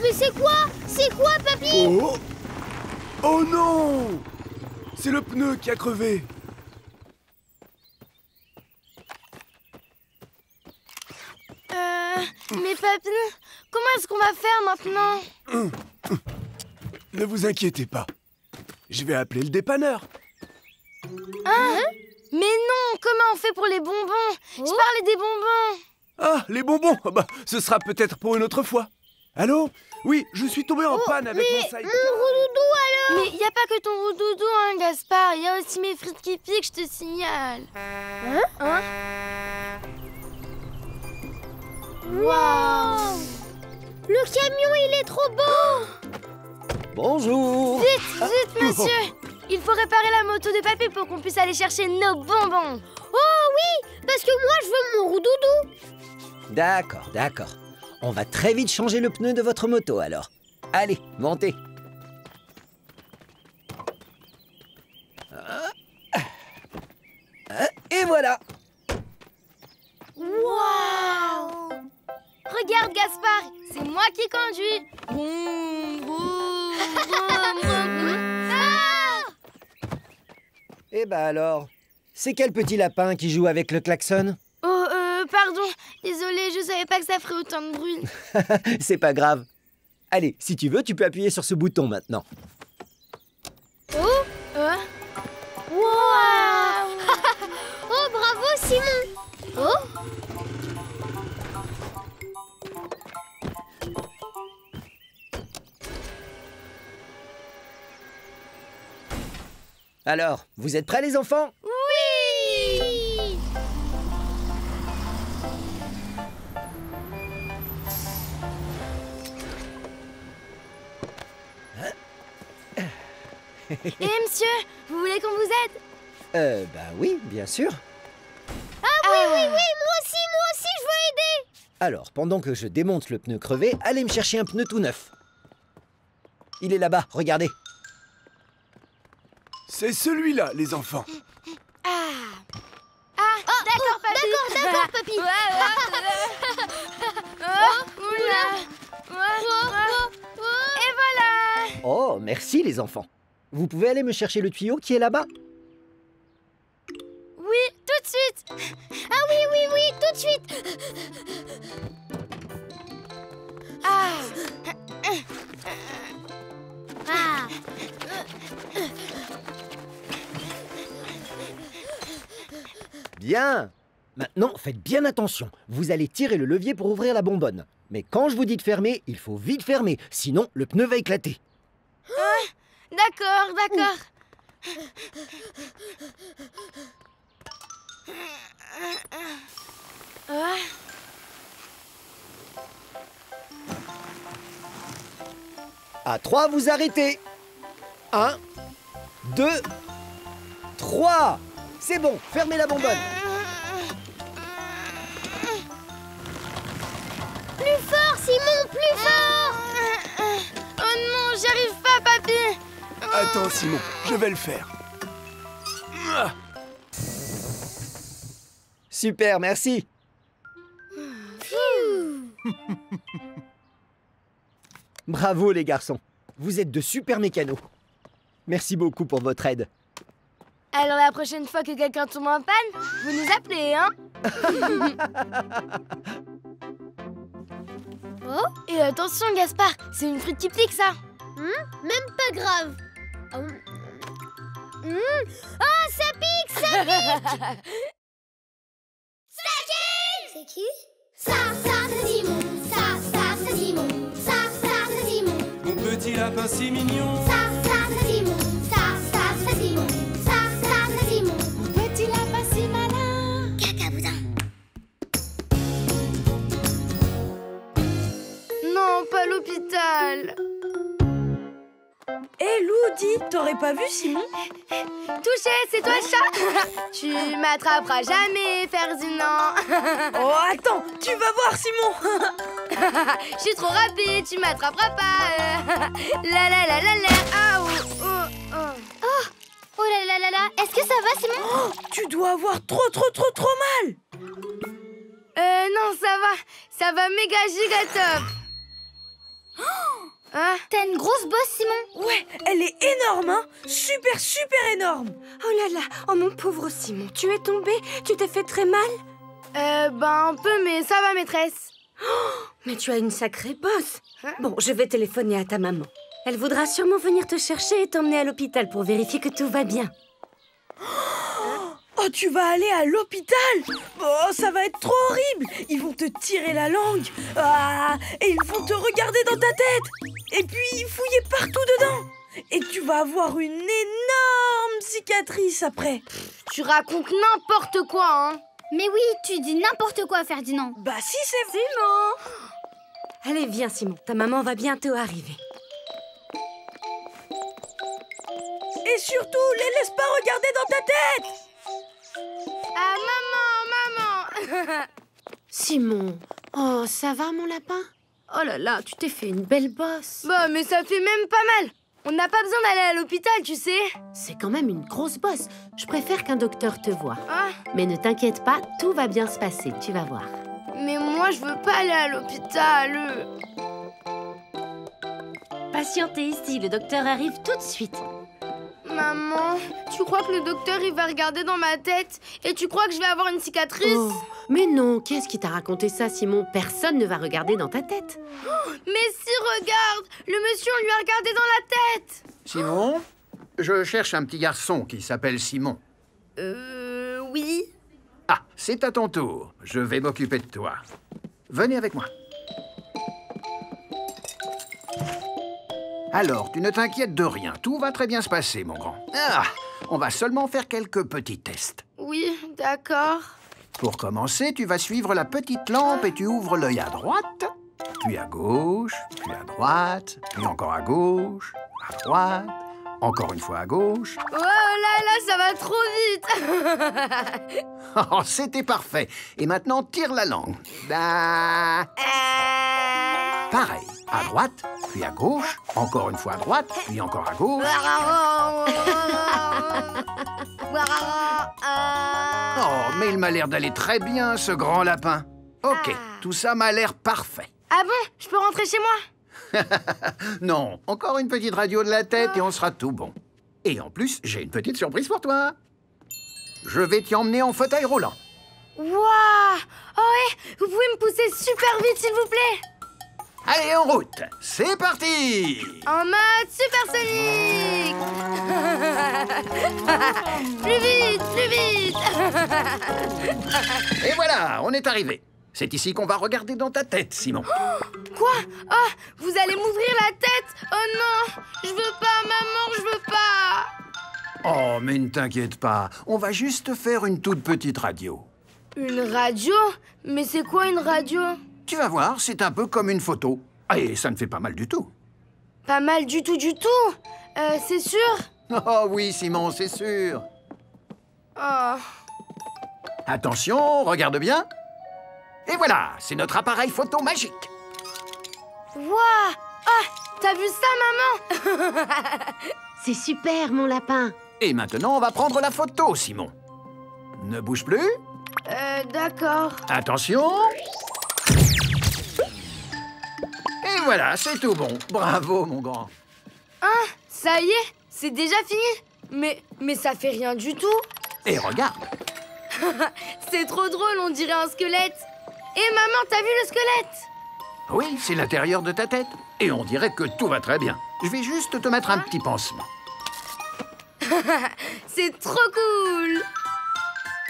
Mais c'est quoi? C'est quoi, papy? Oh non! C'est le pneu qui a crevé. Mais papy, comment est-ce qu'on va faire maintenant? Ne vous inquiétez pas. Je vais appeler le dépanneur. Hein? Mais non, comment on fait pour les bonbons? Je parlais des bonbons. Ah, les bonbons? Bah, ce sera peut-être pour une autre fois. Allô? Oui, je suis tombé en panne avec mon saïd. Mon roudoudou alors? Mais il n'y a pas que ton roudoudou, hein, Gaspard. Il y a aussi mes frites qui piquent, je te signale. Hein? Waouh! Le camion, il est trop beau! Bonjour. Vite, monsieur. Il faut réparer la moto de papy pour qu'on puisse aller chercher nos bonbons. Oh oui, parce que moi, je veux mon roux-doudou. D'accord. On va très vite changer le pneu de votre moto alors. Allez, montez. Et voilà. Waouh! Regarde Gaspard, c'est moi qui conduis. Vroom, vroom, vroom, vroom. Ah! Eh ben alors, c'est quel petit lapin qui joue avec le klaxon? Oh, pardon, désolé, je savais pas que ça ferait autant de bruit. C'est pas grave. Allez, si tu veux, tu peux appuyer sur ce bouton maintenant. Oh, wow. Oh, bravo Simon. Alors, vous êtes prêts les enfants? Oui! Hé monsieur, vous voulez qu'on vous aide? Bah oui, bien sûr. Oui, moi aussi, je veux aider. Alors, pendant que je démonte le pneu crevé, allez me chercher un pneu tout neuf. Il est là-bas, regardez. C'est celui-là, les enfants. D'accord, papy. D'accord, papy. Et voilà. Oh, merci, les enfants. Vous pouvez aller me chercher le tuyau qui est là-bas? Oui, tout de suite. Ah oui, tout de suite. Bien. Maintenant, faites bien attention. Vous allez tirer le levier pour ouvrir la bonbonne. Mais quand je vous dis de fermer, il faut vite fermer. Sinon, le pneu va éclater. D'accord. À 3, vous arrêtez. 1, 2, 3. C'est bon, fermez la bonbonne. Plus fort, Simon, plus fort. Oh non, j'y arrive pas, papy. Attends, Simon, je vais le faire. Super, merci. Bravo les garçons, vous êtes de super mécanos. Merci beaucoup pour votre aide. Alors la prochaine fois que quelqu'un tombe en panne, vous nous appelez, hein? Oh, et attention Gaspard, c'est une frite qui pique ça. Même pas grave. Oh, ça pique. C'est qui? Ça c'est Simon. Ça c'est Simon. Ça c'est Simon. Mon petit lapin si mignon. Ça c'est Simon. Ça c'est Simon. Ça c'est Simon. Mon petit lapin si malin. Cacaboudin. Non, pas l'hôpital. Hé, Lou, t'aurais pas vu Simon? Touché, c'est toi le chat. Tu m'attraperas jamais, Ferdinand. Oh, attends, tu vas voir, Simon. Je suis trop rapide, tu m'attraperas pas. Ah, oh là là là, est-ce que ça va, Simon? Oh, tu dois avoir trop mal. Non, ça va méga giga top. Oh, hein? T'as une grosse bosse, Simon? Ouais, elle est énorme, hein? Super énorme. Oh là là, oh mon pauvre Simon, tu es tombé? Tu t'es fait très mal? Ben un peu, mais ça va, maîtresse. Oh, mais tu as une sacrée bosse. Hein? Bon, je vais téléphoner à ta maman. Elle voudra sûrement venir te chercher et t'emmener à l'hôpital pour vérifier que tout va bien. Oh, tu vas aller à l'hôpital? Oh, ça va être trop horrible. Ils vont te tirer la langue. Ah, et ils vont te regarder dans ta tête. Et puis, fouiller partout dedans. Et tu vas avoir une énorme cicatrice après. Tu racontes n'importe quoi, hein? Mais oui, tu dis n'importe quoi, Ferdinand. Bah si, c'est vrai. Simon! Allez, viens, Simon. Ta maman va bientôt arriver. Et surtout, les laisse pas regarder dans ta tête. Ah, maman! Simon, Oh, ça va, mon lapin? Oh là là, tu t'es fait une belle bosse. Bah, mais ça fait même pas mal. On n'a pas besoin d'aller à l'hôpital, tu sais. C'est quand même une grosse bosse. Je préfère qu'un docteur te voie. Ah. Mais ne t'inquiète pas, tout va bien se passer, tu vas voir. Mais moi, je veux pas aller à l'hôpital. Patientez ici, le docteur arrive tout de suite. Maman, tu crois que le docteur, il va regarder dans ma tête? Et tu crois que je vais avoir une cicatrice? Oh, mais non, qui est-ce qui t'a raconté ça, Simon? Personne ne va regarder dans ta tête. Oh, mais si, regarde! Le monsieur, on lui a regardé dans la tête. Simon, je cherche un petit garçon qui s'appelle Simon. Oui. Ah, c'est à ton tour. Je vais m'occuper de toi. Venez avec moi. Alors, tu ne t'inquiètes de rien. Tout va très bien se passer, mon grand. Ah, on va seulement faire quelques petits tests. Oui, d'accord. Pour commencer, tu vas suivre la petite lampe et tu ouvres l'œil à droite, puis à droite, puis encore à droite, encore une fois à gauche. Oh là là, ça va trop vite. Oh, c'était parfait. Et maintenant, tire la langue. Bah... Pareil, à droite, puis à gauche, encore une fois à droite, puis encore à gauche. Oh, mais il m'a l'air d'aller très bien, ce grand lapin. Ok, tout ça m'a l'air parfait. Ah bon? Je peux rentrer chez moi? Non, encore une petite radio de la tête et on sera tout bon. Et en plus, j'ai une petite surprise pour toi. Je vais t'y emmener en fauteuil roulant. Waouh! Oh ouais, vous pouvez me pousser super vite, s'il vous plaît? Allez, en route! C'est parti! En mode supersonique! Plus vite, plus vite! Et voilà, on est arrivé. C'est ici qu'on va regarder dans ta tête, Simon. Oh, quoi? Oh, vous allez m'ouvrir la tête? Oh non! Je veux pas, maman, je veux pas! Oh, mais ne t'inquiète pas. On va juste faire une toute petite radio. Une radio? Mais c'est quoi une radio? Tu vas voir, c'est un peu comme une photo. Ah, et ça ne fait pas mal du tout. Pas mal du tout, du tout? C'est sûr? Oh oui, Simon, c'est sûr. Oh. Attention, regarde bien. Et voilà, c'est notre appareil photo magique. Waouh! Ah, t'as vu ça, maman? C'est super, mon lapin. Et maintenant, on va prendre la photo, Simon. Ne bouge plus. D'accord. Attention. Et voilà, c'est tout bon. Bravo, mon grand. Hein? Ça y est? C'est déjà fini? Mais ça fait rien du tout. Et regarde. C'est trop drôle, on dirait un squelette. Et maman, t'as vu le squelette? Oui, c'est l'intérieur de ta tête. Et on dirait que tout va très bien. Je vais juste te mettre un petit pansement. C'est trop cool.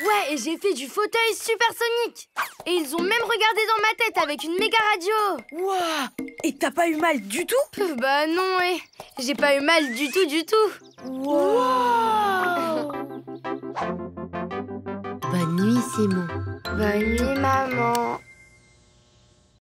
Ouais, et j'ai fait du fauteuil supersonique. Et ils ont même regardé dans ma tête avec une méga radio. Waouh! Et t'as pas eu mal du tout? Bah non, ouais. J'ai pas eu mal du tout, du tout. Waouh! Bonne nuit, Simon. Bonne nuit, maman.